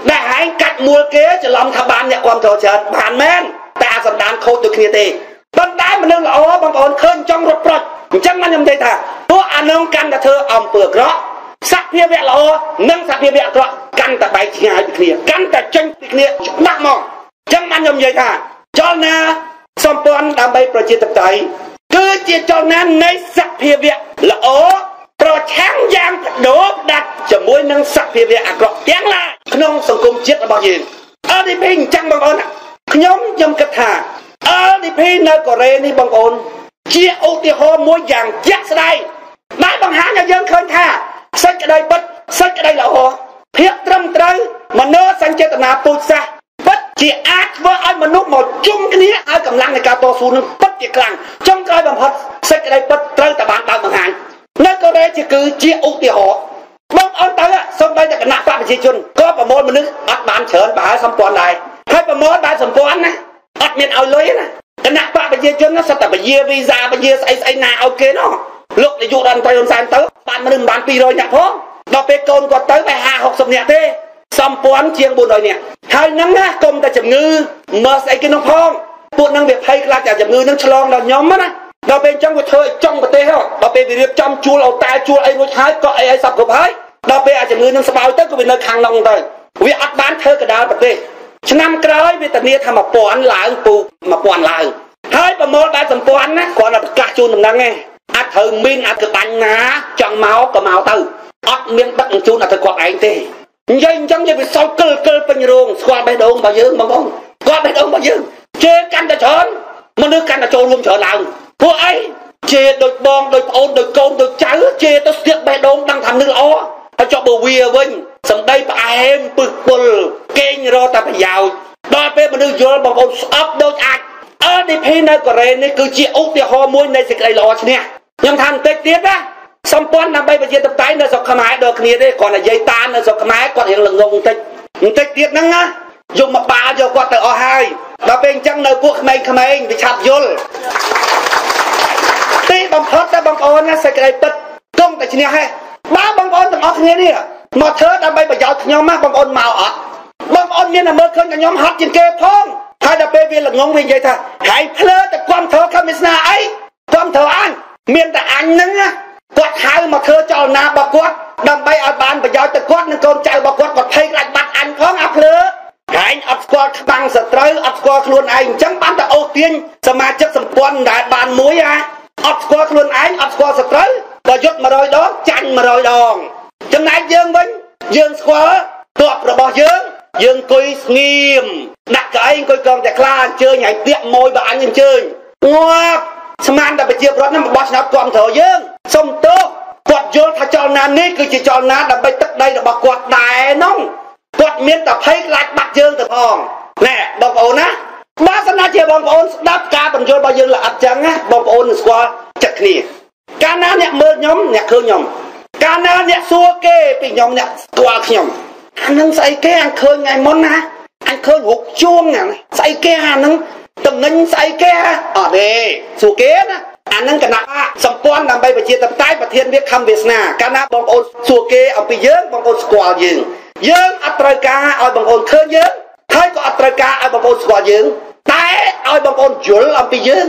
ได้หายกัดมัวเก๋จะล้อมทบานเนี่ยความโถเฉินผ่านแม่นตาสันดานโคตรเคลียเตตอนได้มันนึกละอ๋อบางคนเคลื่อนจ้องรถปลดจังมันยำใจละตัวอานงกันแต่เธออมเปลือกละสักเพียบละอ๋อนั่งสักเพียบละกันแต่ใบที่หายไปเคลียกันแต่จังไปเคลียนักมองจังมันยำใจละจอนาสมปอนตามใบประจิตตัยคือเจจอนาในสักเพียบละอ๋อโปรแข็งยางโดบดัดจมวยนั่งสักเพียบละกรอกยังไงขนมสังคมเจ็ดบางยินเอาดิพิงจังบางอ่อนขยมยำกระถาเอาดิพิงในกเรนี่บางอ่อนเจียอุติหอมวยอย่างเยอะใดได้บางหางอย่างยังเคยค่ะสักจะได้ปัดสักจะได้ละอ๋อเพียบตรมตรังมโนสังเจตนาปุจซะปัดเจียอาจว่าไอ้มนุษย์หมดจุ่มกันนี้เอากำลังในการต่อสู้นั้นปัดเจียกลางจ้องกลายบางพัดสักจะได้ปัดตรังตะบางบางหางในกเรนี่คือเจียอุติหอบางอ่อนตายสมัยแต่หน้าป้าประชาชนก็ประมวลมนุษย์อัดบานเฉินป่าสมปอนได้ให้ประมวลบานสมปอนนะอัดเมียนเอาเลยนะหน้าป้าประชาชนนั้นสัตว์ประเยวีซาประเยสไอนาเอาเกนอโลกในยุคดันไตรอนซานเตอร์บานมาหนึ่งบานปีเลยเนี่ยพ่อเราไปโกนกว่าเตอร์ไป5-60เนี่ยเต้สมปอนเชียงบุญเลยเนี่ยหายนั่งนะกลมแต่จำเงือเมื่อไอเกนน้องพ่อปวดนั่งเบียดไพ่กลางจากจำเงือนั่งฉลองเราย้อมมั้ยนะเราเป็นจังหวัดเธอจังหวัดเต้เขาเราเป็นวิริยจัมจูเราตายจูไอรู้ท้ายก็ไอสับกับไพ่เราไปอาจจะมือนั่งสบายแต่ก็เป็นเนื้อคางนองเตยวิอัดบ้านเธอกระดาษแบบนี้ฉันนำกล้วยไปแต่เนี้ยทำมาป่วนหลายปูมาป่วนหลายเฮ้ยประมดบ้านสมป่วนนะก่อนเรากระจูนนั่งไงอัดเธอมินอัดกระปันนะจังเมาก็เมาเตยอัดเมียนบักจูนอัดเธอกอดไอ้เตยยังจังยังไปซอกเกลือเกลือเป็นโรงสควอตไปโดนบ่ยืมบ่งก็ไปโดนบ่ยืมเจอกันแต่ชนมันนึกกันแต่โจรรวมเฉลาวพวกไอ้เจโดยบองโดยโอนโดยโกนโดยเจ้าเจต้องเสียไปโดนตั้งทำนึกอ๋อไอ้เจ้าบัวเวียวิ่งสำได้ปะไอ้เอ็มปึกปลเก่งรอตาพยาวตอนเป็นมันดูโยนบางคนอัพโดนอัดอันนี้พี่นายกเรนนี่คือเจียอุติฮอร์มวยในสิกไลลอชเนี่ยยังทำเต็กเตี้ยนะสมปอนนำไปประเจี๊ยบไตในศกขมายโดยเคลียได้ก่อนในใยตาในศกขมายก่อนเห็นหลังงงเต็กเต็กเตี้ยนั่งนะยมมาป่าโยกว่าแต่อ๋อให้เราเป็นจังในพวกขมายขมายไปฉับยลตีบางพอดแต่บางอ่อนนะใส่กระไรตัดต้องแต่ชนิดให้บ้าบางอ่อนต้องออกเงี้ยนี่มาเธอทำไปประหยัดเงามากบางอ่อนเมาอ่ะบางอ่อนเนี่ยนะเมื่อคืนกับยอมฮัตจินเกพ้องถ้าจะไปเวียนหลังงงไปยัยท่าหายเพลิดแต่ความเธอข้ามิสนาไอความเธออันเมียนแต่อันนึงนะกดหายมาเธอเจ้านาบกวดดำไปอาบานประหยัดแต่กวดนึงโกนใจบกวดกดเพลงรักบัดอันพ้องอัพเพลิดหายอัพกวดบังสตร์อัพกวดครัวไอจังบ้านแต่โอเทียนสมาชิกสมควรได้บานมวยอ่ะอับกอดล้วนไอ้อับกอดสตรก็ยศมารอยดองจันมารอยดองจังไหนเยิงวิงเยิงสควอตอบระบอบเยิงเยิงกุยเงียมนักไก่กุยกองแต่คลาเจอใหญ่เตี้ยมวยบานยังเจองวบสมานแต่ไปเจียบรถน้ำบอสนับกองเถอเยิงสมโตกอดโยนถ้าจอนานี่คือจีจอนาแต่ไปตักได้แต่บอกกอดได้น้องกอดเมียนแต่ให้หลักบักเยิงแต่ทองแน่บอกเอานะบ้าสนาเจียบองโอนดับกาปัญญาบางยังละอัดจังนะบองโอนสควอจักนี่การนั้นเนี่ยเมื่อยมเนี่ยคือยมการนั้นเนี่ยซัวเก้ปียมเนี่ยตัวขยมอันนั้นใส่แก้อันเคยไงมอนนะอันเคยหกช่วงเนี่ยใส่แก้อันนั้นตึงเงินใส่แก้อ๋อเด้ซัวเก้นะอันนั้นกันนะสมปอนนำไปประเทศใต้ประเทศเวียดคำเวียดนาการนั้นบองโอนซัวเก้เอาไปเยอะบองโอนสควอยิงเยอะอัตรากาเอาบองโอนเคยเยอะใครก็อัตรากาเอาบองโอนสควอยิงแต่เอาบางคนจุลเอาไปยืน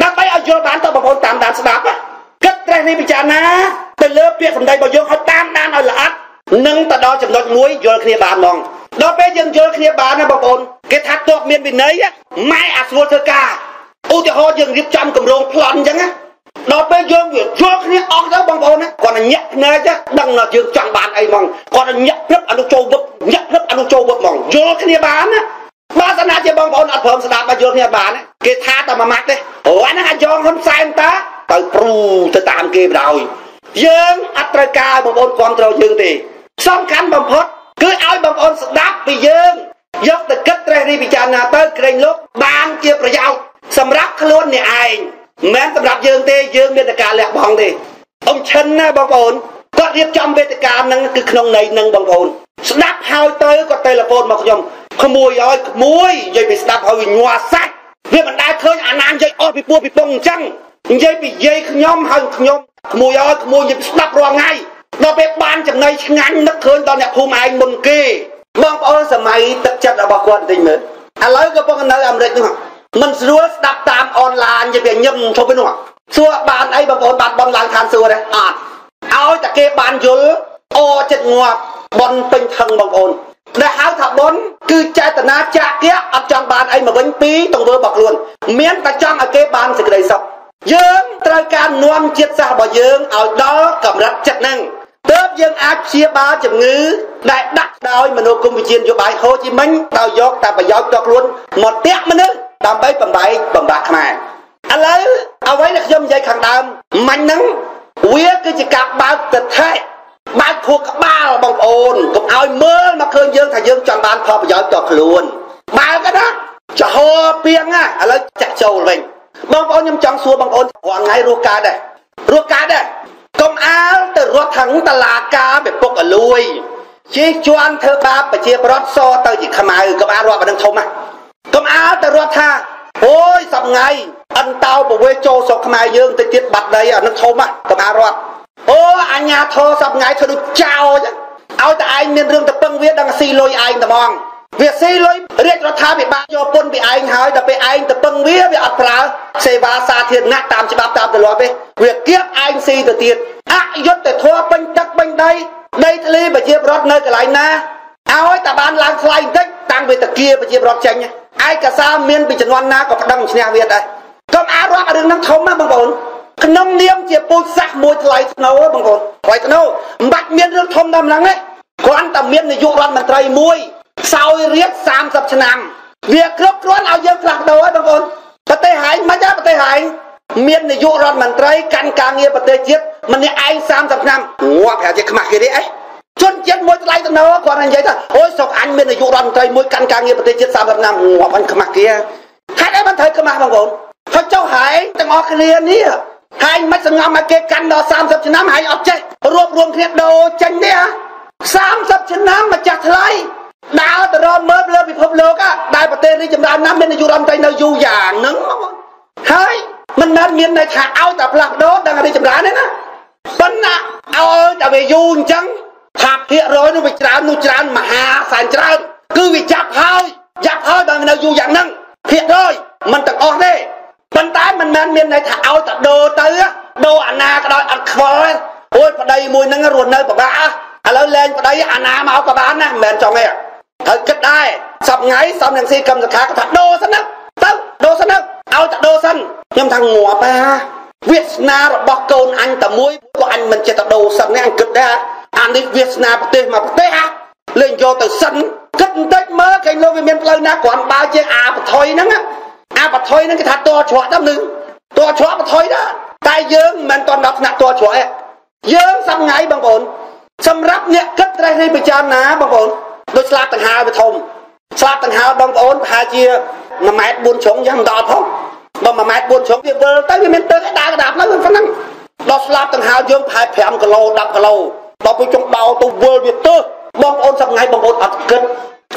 นักไปเอาจุลบ้านต่อบางคนตามด่านสนับอ่ะก็แรงในพิจารณาแต่เลิกเพียงคนใดบางยกเขาตามด่านเอาละอัดหนึ่งแต่ดอกจำนวนมวยจุลเคลียบานลองดอกไปยังจุลเคลียบานนะบางคนเกทัดตัวเมียนไปไหนอ่ะไม่อัศวเธอกาอุตหอยังริบจำกำลังพลันยังอ่ะดอกไปยังเหวี่ยงจุลเคลียออกแล้วบางคนนะก่อนหยักเนยจ้ะดังหน่อยยังจังบานไอ้มองก่อนหยักเล็บอนุโจบหยักเล็บอนุโจบมองจุลเคลียบานนะบ้าสนาเจ็บบางคนอัดเพิ่มสนามาโยนเนี่ยบ้านเนี่ยเกท้าตามามัดเลยโอ้ยนั่งอัดยองคนใส่ตาต่อยปรูจะตามเกมเรายังอัตรากาบางคนความเรายังตีสำคัญบางพอดคือเอาบางคนสนับไปยังยกตะกัดเรียบจานาเตอร์เกรงลบบางเจียประยาวสำรับขลุ่นเนี่ยไอ้ แม้ตำรับเยิงเตยเยิงเวทการแหลกบองดิองเชนนะบางคนก็เรียบจำเวทการนั่นคือขนมในนั่งบางคนสนับหายเตยก็เตยละโฟนมาขยมขโมยย้อยขโมยยัยไปสนับหายงัวซัดเรื่องมันได้เคยอ่านนานยัยอ้อไปปัวไปปงจังยัยไปยัยขยมหายขยมขโมยย้อยขโมยยัยไปสนับรอไงเราไปบ้านจากในงั้นนักเคินตอนเนี้ยภูมิไอ้บนเกยบางคนสมัยตัดจัดอบกวนจริงไหมอะไรก็ป้องกันอะไรอเมริกามันรู้ว่าดับตามออนไลน์จะเปลี่ยนยิ่งชมไปหน่อยส่วนบ้านไอ้บางคนบ้านบอลลานทานซัวเลยอ่ะเอาแต่เก็บบ้านยุลโอจัดงวบบอลเป็นทางบางคนแต่หาถ้าบอลคือใจแต่นาจะเกี้ยอัดจังบ้านไอ้มาเป็นปีต้องเบอร์บอกล้วนเมียนแต่จังไอ้เก็บบ้านสิ่งใดสักเยิ้มตรายการนวมเจี๊ยบซาบ่เยิ้มเอาดอกกับรัดจัดนั่งเติบยังอาเชียบาจำงื้อได้ดักดาวมโนกุมวิเชียนโยบายโฮจิมินห์ดาวยกแต่ไปยกดอกล้วนหมดเตี้ยมันนึกตามไปปังใบปังบากมาอะไรเอาไว้นักย่อมใจขังดำมันนั่งเวียกิจการบ้านติดแท้บ้านคู่กับบ้านบางโอนกับเอาเมื่อมาเคยเยิ้มถ้าเยิ้มจำบ้านพอไปยกดอกล้วนบ้านก็นะจะโฮเปียงอ่ะอะไรจะโจรเองบางโอนยังจังซัวบางโอนหวังไงรู้การได้รู้การได้กองอาแต่รถถังตลาดกาแบบปกอลุยชี้ชวนเธอบาปเชียบรถโซ่เตยจิขมาอือกองอารอบันดังชมอ่ะกองอาแต่รถท่าโอ้ยสับไงอันเตาบอกเวโจศกขมาเยิงติดติดบัดเลยอ่ะนั่งชมอ่ะกองอารอโอ้อัญญาโทสับไงเธอดูเจ้าเอาแต่ไอเมียนเรื่องแต่เพิ่งเวียดังซีลอยไอแต่มองเวียซีลอยเรียกรถท่าไปบ้าโยปนไปไอหายแต่ไปไอแต่เพิ่งเวียไปอัดปลาเสวาซาเทียนนักตามฉบับตามตลอดไปเวียเกียบไอซีติดติดอ่ะยศแต่ทั่วเป็นจักเป็นใดได้ทะเลไปเชียบรถเนยกันไหลนะเอาไอ้ตาบานล้างไฟได้ตังไปตะเกียบไปเชียบรถเชงไงไอ้กระซ้ำเมียนไปจนวันน้าก็ดังชนะเวียดได้ก็อารมณ์เรื่องนั้นเขามากบางคนขนมเนียมเจียบปูซักมวยไหลเนาบางคนไหลเนาบัดเมียนเรื่องทมดำหลังเลยก่อนแต่เมียนในยุครัฐมันไตรมวยเสาเรียกสามสับชนามเวียครบร้อนเอาเยอะหลักเดาไว้บางคนประเทศหายมาจ้าประเทศหายเมียนในยุครัฐมันไตรกันกลางเงียประเทศเจียบมันเนี่ยไอ้สามสับนำงัวแผลจะขมักเกลี่ยจนเจ็ดมวยไล่ตั้งนานก่อนอันใหญ่ตั้งโอ้ยสองอันเมียนในยุครัฐมันไตรมวยกันกลางเงียประเทศเจ็ดสามสับนำงัวมันขมักเกลี่ยใครได้มันเถิดขมักบางคนเขาเจ้าหายตั้งออกเรียนนี่หายมัดสงงามาเกะกันดอสามสับชนะหายออกใจรวบรวมเทียดโดจังเนี่ยสามสับชนะมาจากไทยดาวแต่รอเมื่อเรือพิภพโลกอะได้ประเทศนี้จำราน้ำเมียนในยุครัฐมันไตรเราอยู่อย่างนั้นเฮ้ยมันนั้นเมียนในขาเอาแต่ผลักโดดังอะไรจำราเนี่ยนะปัญหาเอาแต่ไปยูนจังผักเทียร้อยนู่นไปจานนู่นจานมหาสารจานคือวิจักเฮาจักเฮาดังเราอยู่อย่างนั้นเทียร้อยมันตักออกได้ปัญหามันแมนเมียนในถ้าเอาแต่โดเตื้อโดอาณาก็ได้อัดคอโอ้ยประเดี๋ยวมวยนั่งรวนเลยบอกว่าอะไรเล่นประเดี๋ยวอาณามาเอากระบาลนะแมนจองเนี่ยเธอก็ได้สับไงสับหนังซีกำจัดขาก็ถักโดสันนักเต้าโดสันนักเอาแต่โดสันยังทางหัวไปเวียดนามบอกโกนอันแต่มวยก็อันมันจะตะโดสันในอังกฤษได้อันนี้เวียดนามประเทศมาประเทศฮะเล่นโยตะสันก็ได้เมื่อใครโลกเมียนเปลือยนะก่อนบาเจอาปะทอยนั่งอ่ะอาปะทอยนั่งก็ถัดตัวฉวดตั้งหนึ่งตัวฉวดปะทอยนะตายเยิ้มมันตอนรับหนักตัวฉวดเยิ้มสังไงบางคนสำรับเนี่ยก็ได้ให้ประจานนะบางคนโดยสลาตังหาไปทมสลาตังหาบางคนหาเจียมาแมทบุญชงยังดอดท้องบางมาแมทบุญชงเดือดตั้งเมียนเตอร์ได้กระดาบแล้วมันฟังนั่งเราสลาตังหาเยิ้มพายแผลมกะโลดับกะโลต่อไปจงเบาตัวเวอร์เวตเตอร์บางโอนสับไงบางโอนอัดเกิ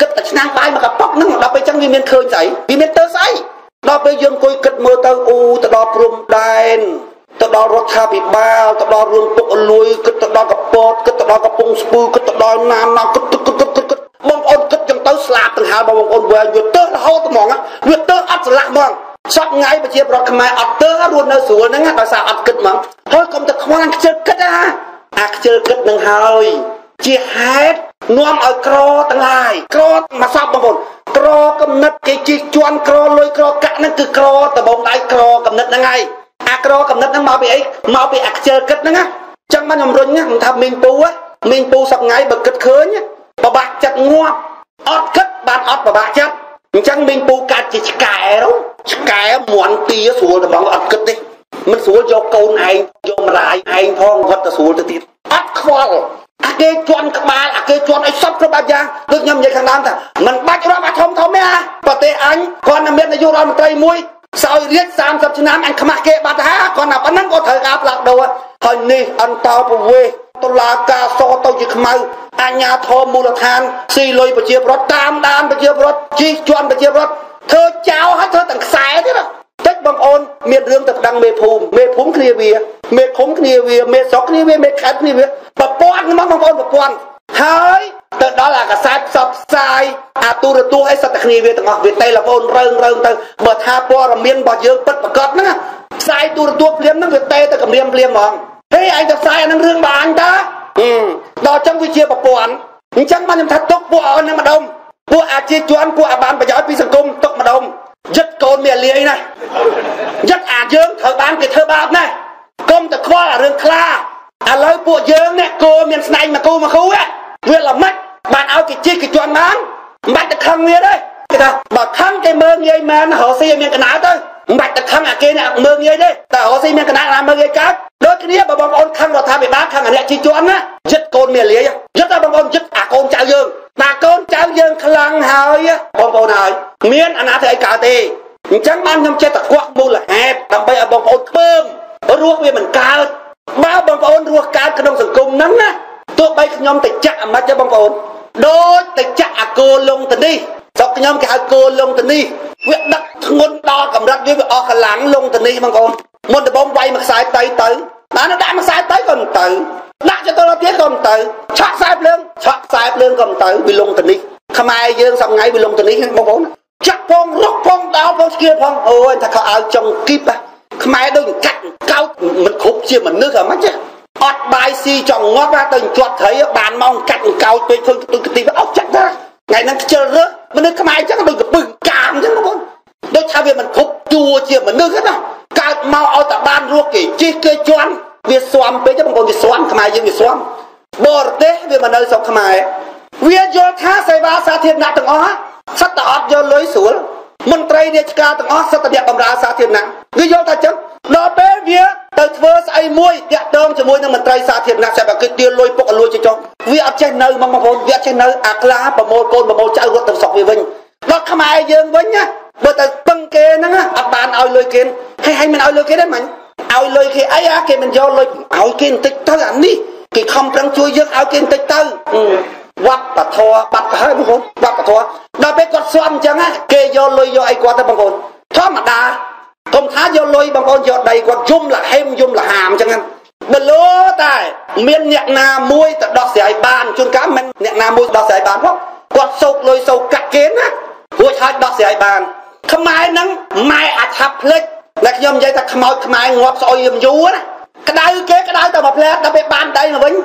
ดแต่ชนะตายมากับป๊อกนั่งเราไปจังวีเมนเคยใส่วีเมนเตอร์ใส่เราไปยืมกุยเกิดมือเตอร์อูตะดอกรวมแดนตะดอกรถคาบิบาลตะดอกรวมปกลุยเกิดตะดอกกระปอดเกิดตะดอกกระปงสปูเกิดตะดอกน้ำน้ำเกิดบางโอนเกิดจังเตอร์สลาตังหาบางโอนเวอร์เวตเตอร์เราตัวมองอ่ะเวตเตอร์อัดสลาบางสักไงไปเชียบรถขมายอัดเตอร์รวนเนื้อสวนนั่งอ่ะภาษาอัดเกิดมั้งเฮ้ยคำตะขวานเกิดกันนะอักเจอเกิดหนึ่งหายเจี๊ยบน้อมเอากรอตั้งหลายกรอมาซับบางคนกรอกำนัดเกจิจวนกรอลอยกรอกะนั่นคือกรอแต่บางไอกรอกำนัดยังไงอักรอกำนัดนั่งมาไปอักเจอเกิดนั่งจังมันยมรุนเนี่ยมันทำมินปูสักไงแบบเกิดเขินเนี่ยปะบะจัดงัวอดเกิดบานอดปะบะจัดจังมินปูการจิตแก่แล้วแก่หมวนตีสวยแต่บางอดเกิดดิมันสวยโยกโกนไอโยมลายไอท้องวัดตะสวยตะติดอัดควอลอาเกจวนกบาลอาเกจวนไอซับกบาลยางดึกยำใหญ่ขนาดนั้นมันบัดรับอาทมทอมไหมฮะปฏิอันก่อนน้ำเม็ดในยุโรปมันไตรมวย sau riết sam sập chim nam anh khăm kê bát há còn là bắn nắng có thời áp lạc đầu hình ni anh tao bùn quê tôi là ca so tôi chỉ khăm anh nhà thô mù lạt han xì lôi bờ chia bớt tam đan bờ chia bớt chi chuan bờ chia bớt thơ cháu hết thơ tặng xài thế đó tết bằng ôn miệt dương tập đăng mê phùm kia về mê khống kia về mê sóc kia về mê khát kia về bờ quan nhưng mà bằng ôn bờ quan hỡi từ đó là cả sai sập sai à tu rồi tu ấy sao tạc nghề về tận học về tây là ôn rơn từ bờ tha po là miên bờ dương bật bờ cọt nữa sai tu rồi tu liêm nó về tây từ cầm liêm mòn thế anh tập sai anh đang rương bà anh ta đó trong cái chia bờ quan nhưng chẳng bao nhiêu thắt tóc po ôn nhưng mà đông po à chia chuan po à bàn bờ giỏi pi sừng cung tóc mà đông rất côn mẹ liếng này rất à dương thợ bán cái thợ bạc này công từ khoa là rương kha à lấy po dương này cô miền này mà cô mà khú ấy việc là mất bạn áo cái chi cái chuan mang bạn được khăng nghe đấy ta bảo khăng cái mơ nghe mà họ xây miền cái nào thôi bạn được khăng à kia này mơ nghe đấy ta họ xây miền cái nào là mơ nghe cá đôi cái này bà bông ôn khăng rồi tham bị bác khăng ở đây chi chuan á rất côn mẹ liếng rất ta bông ôn rất à côn chào dương mà côn chào dương khăng hơi á bông ôn hơi miền anh á thấy cả tê chẳng ban nhom che tật quắc bu là hẹp làm bây ở bông ôn bơm ở ruộng về mình cao bao bông ôn ruộng cao cái đông sừng cung nắng áตัวไปขยมติดจักมาเจ้าบังโอนโดยติดจักอาโกลงตันนี่สอบขยมแกอาโกลงตันนี่เวทดักงนดอกำรัดด้วยออกขลังลงตันนี่บังโอนมันจะบองไวมาสายไตเต๋อแต่นั่นได้มาสายไตก่อนเต๋อน่าจะตัวเราเทียบก่อนเต๋อช็อตสายเปลืองช็อตสายเปลืองก่อนเต๋อไปลงตันนี่ทำไมเยื่อสองไงไปลงตันนี่บังโอนจักพองรกพองดาวพองเกียร์พองโอ้ยถ้าเขาเอาจงกีบอะทำไมโดนกัดเก้ามันขบเชี่ยมันนึกอะมั้งเจ้าอดบายซีจองงอว่าตึงจวดเถยบานมองกัดเกาไปเพิ่งตึงตีว่าออกจัดนะไงนั้นเจอเรื่องมันนึกทำไมจังมันก็ปึงกามจังมันโดยชาวเวียมันคบจัวเจียมันนึกนะการเมาเอาแต่บ้านรัวกี่จีเกยจวนเวียสวมไปจังมันก็เวียสวมทำไมยังเวียสวมบอร์เต้เวียมันเลยสอบทำไมเวียโยธาใส่บาสาเทียนหนักตึงอ๋อสัตตอดโยนเลยสวนมนตรีเดชกาตึงอ๋อสัตตะเดียบำราสาเทียนหนักเวียโยธาจังดอกเบี้ยเวียเติร์ดเฟิร์สไอ้มวยเด็กเติมจะมวยนั่งมันไตรสาธิตนะใช่แบบคือเตียนลอยปกลอยจะจงเวียเจนเนอร์มังมังพลเวียเจนเนอร์อักลาประโมโกนประโมเจ้ารถตั้งสองวิวิญรถขมายเยิงวิญนะเบอร์แต่ปังเกนั่งอ่ะอับบานเอาลอยเกนให้มันเอาลอยเกนได้ไหมเอาลอยเกนไอ้อาเกนมันย่อลอยเอาเกนติดเตอร์อันนี้กี่คำรังช่วยเยอะเอาเกนติดเตอร์วัดปะทอปัดให้มังพลวัดปะทอดาวไปกดซ้อมจังอ่ะเกยย่อลอยย่อไอ้กว่าแต่มังพลธรรมดาทงท้าโยนลอยบางคนโยนใดกว่ายุ่มละเฮมยุ่มละหามจังงั้นเบลอแต่เมียนเนี่ยนามวยแต่ดอกสายบานจนก้ามันเนี่ยนามวยดอกสายบานเพราะกดสุกเลยสุกกัดเกณฑ์นะหัวชายดอกสายบานขมายนั่งไม่อาชับเล็กและยมใจแต่ขมายขมายงอกซอยยมยู่นะกระดาษเก๊กระดาษแต่แบบแรกแต่ไปบานใดมาวิ่ง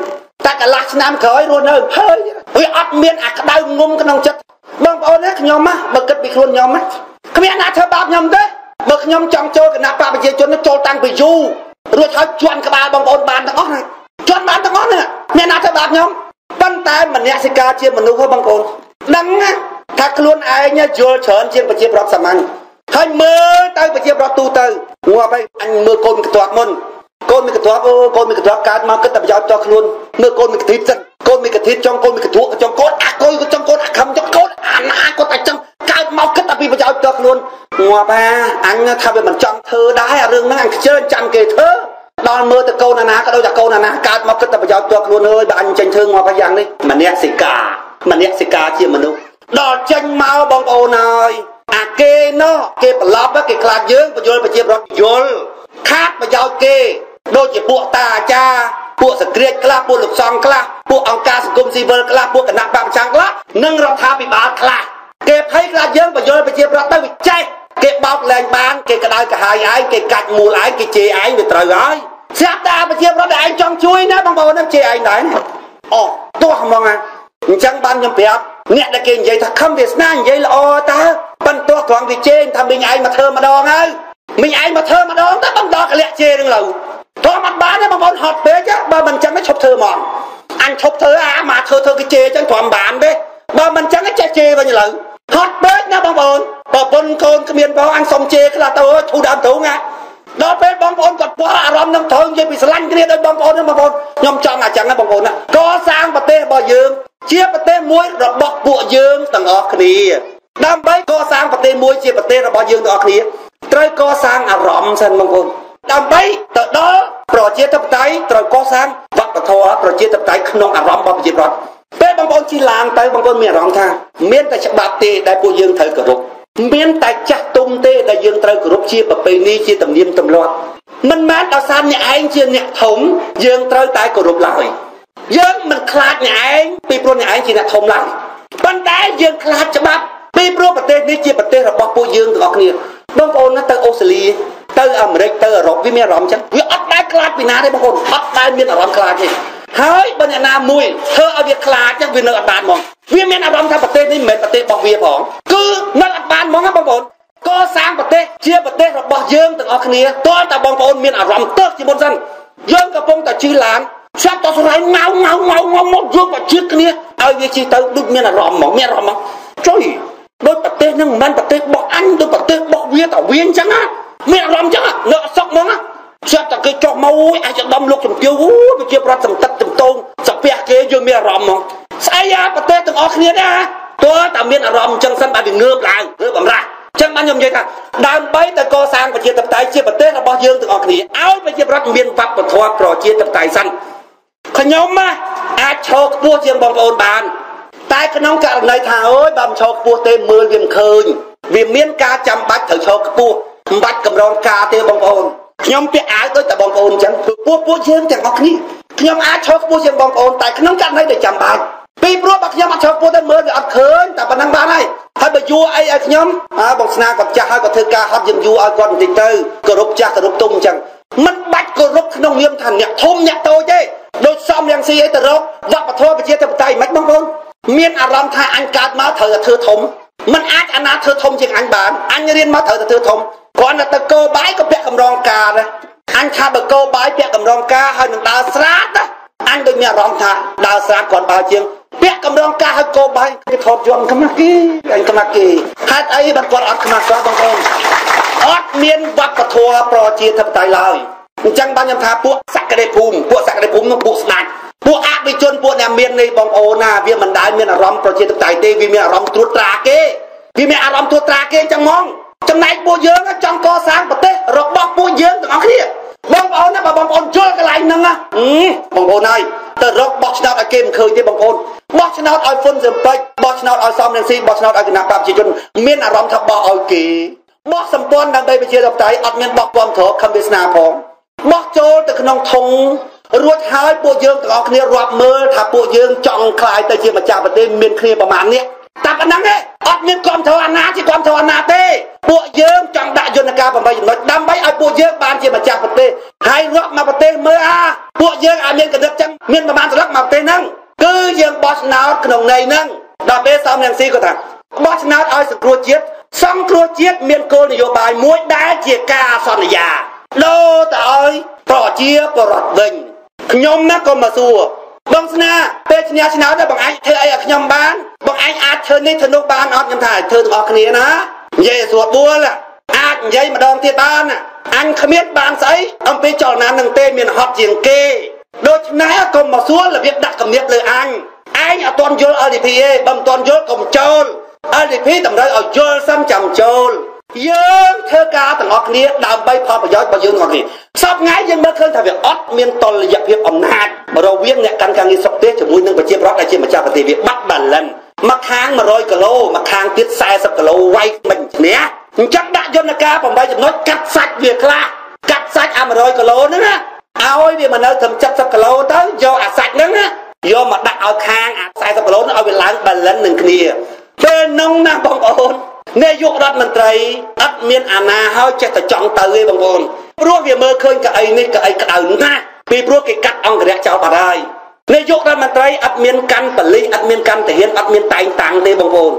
แต่กระลักน้ำเคยรุนเองเฮ้ยอัดเมียนอัดกระดาษงุมกระนองจัดบางคนเนี่ยยมมะบางคนไปคลุนยมมะขมายน่าเธอบาปยมเด้บกยำจังโจกันนะป้าไปเจอจนน้ำโจตังไปยูรู้ท้าชวนกระบาบางคนบานตั้งอ้อเลยชวนบานตั้งอ้อเนี่ยแม่นาจะบาปยำปั้นแต่เหมือนเนี่ยสิกาเจียมเหมือนนู้นบางคนดังนะถ้าคลุนไอ้เนี่ยโจเฉินเจียมไปเจียมรอบสามัญให้มือเตยไปเจียมรอบตูเตยงัวไปอันมือโกนกระตัวมุนโกนมีกระตัวโอ้โกนมีกระตัวการมาก็แต่ไปยาวตัวคลุนมือโกนมีกระทิบจังโกนมีกระทิบจังโกนมีกระทุกจังโกนอักโกนจังโกนอักคำจังโกนอันนาโกนแต่จังการมาก็แต่ไปยาวตัวคลุนงัวไปอันนั้นทำเป็นเหมือนจังเธอได้เรื่องนั้นเชิญจังเกเธอตอนเมื่อตะโกนนะก็โดนตะโกนนะการมาก็แต่ไปยาวตัวคลุนเลยแบบอันจังเธองัวไปยังนี่มันเนี่ยสิกามันเนี่ยสิกาเจียมมันดูดอกจังเมาบองโอนายอาเกเนาะเกปลับว่าเกคลาดเยอะไปโยนไปเจียมรถโยนคาดไปยาวเกโดยจะปวดตาจ้าปวดสเกรดกล้าปวดหลุดซองกล้าปวดอังกาสกุมซีเบอร์กล้าปวดกระนักบางช้างกล้านึ่งรองเท้าปีบาทกล้าเก็บให้กล้าเยอะไปโยนไปเจียบรักได้วิจัยเก็บบอกแรงบานเก็บกระดายกระหายไอ้เก็บกัดมูลไอ้เก็บเจไอ้ไปตรายไอ้เสียตาไปเจียบรักได้ไอ้จังช่วยนะบางบ่อน้ำเจไอ้ไหนอ๋อตัวมองไงจังบานยังเปียบเนี่ยตะเกียงใหญ่ถ้าคำเวียดนามใหญ่ละอ๋อตาปั้นตัวทองวิเจนทำมิงไอ้มาเธอมาดองไอ้มิงไอ้มาเธอมาดองแต่บางดอกกระเละเจนึงเราทอมันบ้านเนี่ยบางคนหอบเป๊ะจ้ะบ้ามันจังไม่ชอบเธอมองอันชอบเธออามาเธอกิเจจังทอมบ้านเป๊ะบ้ามันจังไม่เจเจวันนี้เลยหอบเป๊ะนะบางคนบางคนโกนเมียนบางอันสมเจขลาตัวทูดามถูไงดอกเป๊ะบางคนกดว่าอารมณ์น้ำทองเย็นปิสลันกันเนี่ยโดยบางคนเนี่ยบางคนยอมจังอาจังนะบางคนนะก็สร้างประเทศบ่อยยืมเชี่ยประเทศมวยระบบบัวยืมต่างออกนี้ดำไปก็สร้างประเทศมวยเชี่ยประเทศระบบยืมต่างออกนี้ ត្រូវកសាងអារម្មណ៍សិនបងប្អូនដើម្បីទៅដល់ប្រជាធិបតេយ្យត្រូវកសាងវប្បធម៌ប្រជាធិបតេយ្យក្នុងអារម្មណ៍របស់ប្រជារដ្ឋពេលបងប្អូនជិះឡានទៅបងប្អូនមានអារម្មណ៍ថាមានតែច្បាប់ទេដែលពួកយើងត្រូវគោរពមានតែចាស់ទុំទេដែលយើងត្រូវគោរពជាប្រពៃណីជាទំនៀមទម្លាប់មិនមែនដោយសារអ្នកឯងជាអ្នកធំយើងត្រូវតែគោរពឡើយយើងមិនខ្លាចអ្នកឯងពីព្រោះអ្នកឯងជាអ្នកធំឡើយប៉ុន្តែយើងខ្លាចច្បាប់ពីព្រោះប្រទេសនេះជាប្រទេសរបស់ពួកយើងទាំងអស់គ្នាបងប្អូនទៅអូស្ត្រាលីទៅអាមេរិកទៅអឺរ៉ុបវាមានអារម្មណ៍ចឹងវាអត់ដែលខ្លាចពីណាទេបងប្អូនអត់ដែលមានអារម្មណ៍ខ្លាចទេហើយបើអ្នកណាមួយធ្វើឲ្យវាខ្លាចចឹងវានៅអត់បានហ្មងវាមានអារម្មណ៍ថាប្រទេសនេះមិនមែនប្រទេសរបស់វាផងគឺនៅអត់បានហ្មងបងប្អូនកសាងប្រទេសជាប្រទេសរបស់យើងទាំងអស់គ្នាតើតើបងប្អូនមានអារម្មណ៍ទើសជាមុនសិនយើងកំពុងតែជិះឡានស្រាប់តែស្រ័យងៅមកយើងមកជិះគ្នាឲ្យវាជិះទៅដូចមានអារម្មណ៍ហ្មងមានអារម្មណ៍ជួយដូចប្រទេសហ្នឹងមិនមែនប្រទេសរបស់អញដូចប្រទេសរបស់វាតាវាអញ្ចឹងណាមានអារម្មណ៍ចឹងលើអសុកហ្មងណាស្រាប់តែគេចុះមកអូយអាចដំលោកជំទាវអូយប្រជាប្រដ្ឋសំទឹកទំតងសាភះគេយើងមានអារម្មណ៍ហ្មងស្អីអាប្រទេសទាំងអស់គ្នាណាតើតាមានអារម្មណ៍ចឹងសិនបានវាងើបឡើងឬបំរះចឹងបានខ្ញុំនិយាយថាដើម្បីតែកសាងប្រជាធិបតេយ្យជាប្រទេសរបស់យើងទាំងអស់គ្នាឲ្យប្រជាប្រដ្ឋមានវប្បធម៌ប្រជាធិបតេយ្យសិនខ្ញុំអាចឈរខ្ពស់ជាងបងប្អូនបានតែក្នុងករណីថាអូយបើមិនឈរខ្ពស់ទេមើលវាមិនឃើញវាមានការចាំបាច់ត្រូវឈរខ្ពស់មិនបាច់កម្រងការទេបងប្អូនខ្ញុំពាក់អាវដូចតែបងប្អូនអញ្ចឹងពួកយើងទាំងអស់គ្នាខ្ញុំអាចឈរខ្ពស់ជាងបងប្អូនតែក្នុងករណីដែលចាំបាច់ពីព្រោះបើខ្ញុំអត់ឈរខ្ពស់ទេមើលវាអត់ឃើញតែប៉ុណ្ណឹងបានហើយហើយបើយួរអីឲ្យខ្ញុំបងស្នាគាត់ចាស់ហើយគាត់ធ្វើការហត់យើងយួរឲ្យគាត់បន្តិចទៅគោរពចាស់គោរពទុំអញ្ចឹងមិនបាច់គោរពក្នុងនាមថាអ្នកធំអ្នកតូចទេដូចសំរៀងស៊ីអីទៅរកវប្បធម៌ប្រជាធិបតេយ្យមិនបងប្អូនមានអារម្មណ៍ថាអញកើតមកត្រូវតែធ្វើធំមិនអាចអាណាធ្វើធំជាងអញបានអញរៀនមកត្រូវតែធ្វើធំគ្រាន់តែទៅកោបាយក៏ពាក់កម្រងការដែរអញថាបើកោបាយពាក់កម្រងការហើយនឹងដើរស្រាតអញដូចមានអារម្មណ៍ថាដើរស្រាតគ្រាន់បើជាងពាក់កម្រងការហើយកោបាយគេថតយន់ខ្មាស់គេអញខ្មាស់គេហេតុអីបានគាត់អត់ខ្មាស់គាត់បងប្អូនអត់មានវប្បធម៌ប្រជាធិបតេយ្យឡើយអញ្ចឹងបានខ្ញុំថាពួកសក្តិភូមិនោះពួកស្ដាច់ពួកអភិជនពួកអ្នកមាននេះបងប្អូនណាវាមិនដែលមានអារម្មណ៍ប្រជាធិបតេយ្យទេវាមានអារម្មណ៍ត្រួតត្រាគេវាមានអារម្មណ៍ត្រួតត្រាគេចឹងហ្មងចំណែកពួកយើងចង់កសាងប្រទេសរបស់ពួកយើងទាំងអស់គ្នាបងប្អូនណាបងប្អូនយល់កន្លែងហ្នឹងណាបងប្អូនហើយទៅរកបោះឆ្នោតឲ្យគេមិនឃើញទេបងប្អូនបោះឆ្នោតឲ្យហ៊ុនស៊ិនប៉ិចបោះឆ្នោតឲ្យសំរងស៊ីបោះឆ្នោតឲ្យគណៈបព្វជិជនមានអារម្មណ៍ថាបោះឲ្យគេបោះសម្ព័ន្ធដើម្បីប្រជាធិបតេយ្យអត់មានបោះគាំទ្រខំវាសនាផងបោះចូលទៅក្នុងធុងរួចហើយពួកយើងទាំងអស់គ្នារាប់មើលថាពួកយើងចង់ខ្លាយទៅជាម្ចាស់ប្រទេសមានគ្នាប្រមាណនេះតែប៉ុណ្ណឹងទេអត់មានគាំទ្រអាណាជាគាំទ្រអាណាទេពួកយើងចង់ដាក់យន្តការ8ចំណុចដើម្បីឲ្យពួកយើងបានជាម្ចាស់ប្រទេសហើយរាប់មកប្រទេសមើលពួកយើងអាចមានកម្រិតចឹងមានប្រមាណស្រុកមកប្រទេសហ្នឹងគឺយើងបោះឆ្នោតក្នុងន័យហ្នឹងដល់ពេលសំរងស៊ីគាត់ថាបោះឆ្នោតឲ្យសង្គ្រោះជាតិមានគោលនយោបាយមួយដែលជាការសន្យាដូរទៅឲ្យប្រជាពលរដ្ឋវិញខ្ញុំណាក៏មកសួរបងស្នាពេលឈ្នះឆ្នោតបងអាចធ្វើអីឲ្យខ្ញុំបានបងអាចធ្វើនេះធ្វើនោះបានអត់ខ្ញុំថាធ្វើទាំងអស់គ្នាណានិយាយស្រួលបួលអាចនិយាយម្ដងទៀតបានអញគ្មានបានស្អីអំពីចលនានឹងទេមានហត់ជាងគេដូច្នេះក៏មកសួររបៀបដាក់កម្រិតលើអញអត់ទាន់យល់ LDP ទេបើមិនទាន់យល់កុំចូល LDP តម្រូវឲ្យយល់សិនចាំចូលយើងធ្វើការទាំងអស់គ្នាដើម្បីផលប្រយោជន៍របស់យើងទាំងអស់គ្នាសពថ្ងៃយើងមើលឃើញថាវាអត់មានតុល្យភាពអំណាចរវាងអ្នកកាន់ការងារសុខទេសជាមួយនឹងប្រជាប្រដ្ឋដែលជាម្ចាស់ប្រទេសវាបាត់ balance មួយខាង100គីឡូមួយខាងទៀត40គីឡូវាយមិញឈ្នះអញ្ចឹងដាក់យន្តការ8ចំណុចកាត់សាច់វាខ្លះកាត់សាច់អា100គីឡូហ្នឹងណាឲ្យវាមកនៅត្រឹម70គីឡូទៅយកអាសាច់ហ្នឹងណាយកមកដាក់ឲ្យខាងអា40គីឡូហ្នឹងឲ្យវាឡើង balance នឹងគ្នាពេលនោះណាបងប្អូននាយករដ្ឋមន្ត្រីអត់មានអាណាហើយចេះតែចង់ទៅឯងបងប្អូនព្រោះវាមើលឃើញកៅអីនេះកៅអីក្តៅណាស់ពីព្រោះគេកាត់អង្គរៈចោលបាត់ហើយនាយករដ្ឋមន្ត្រីអត់មានកាន់បលិសអត់មានកាន់ទាហានអត់មានតែងតាំងទេបងប្អូន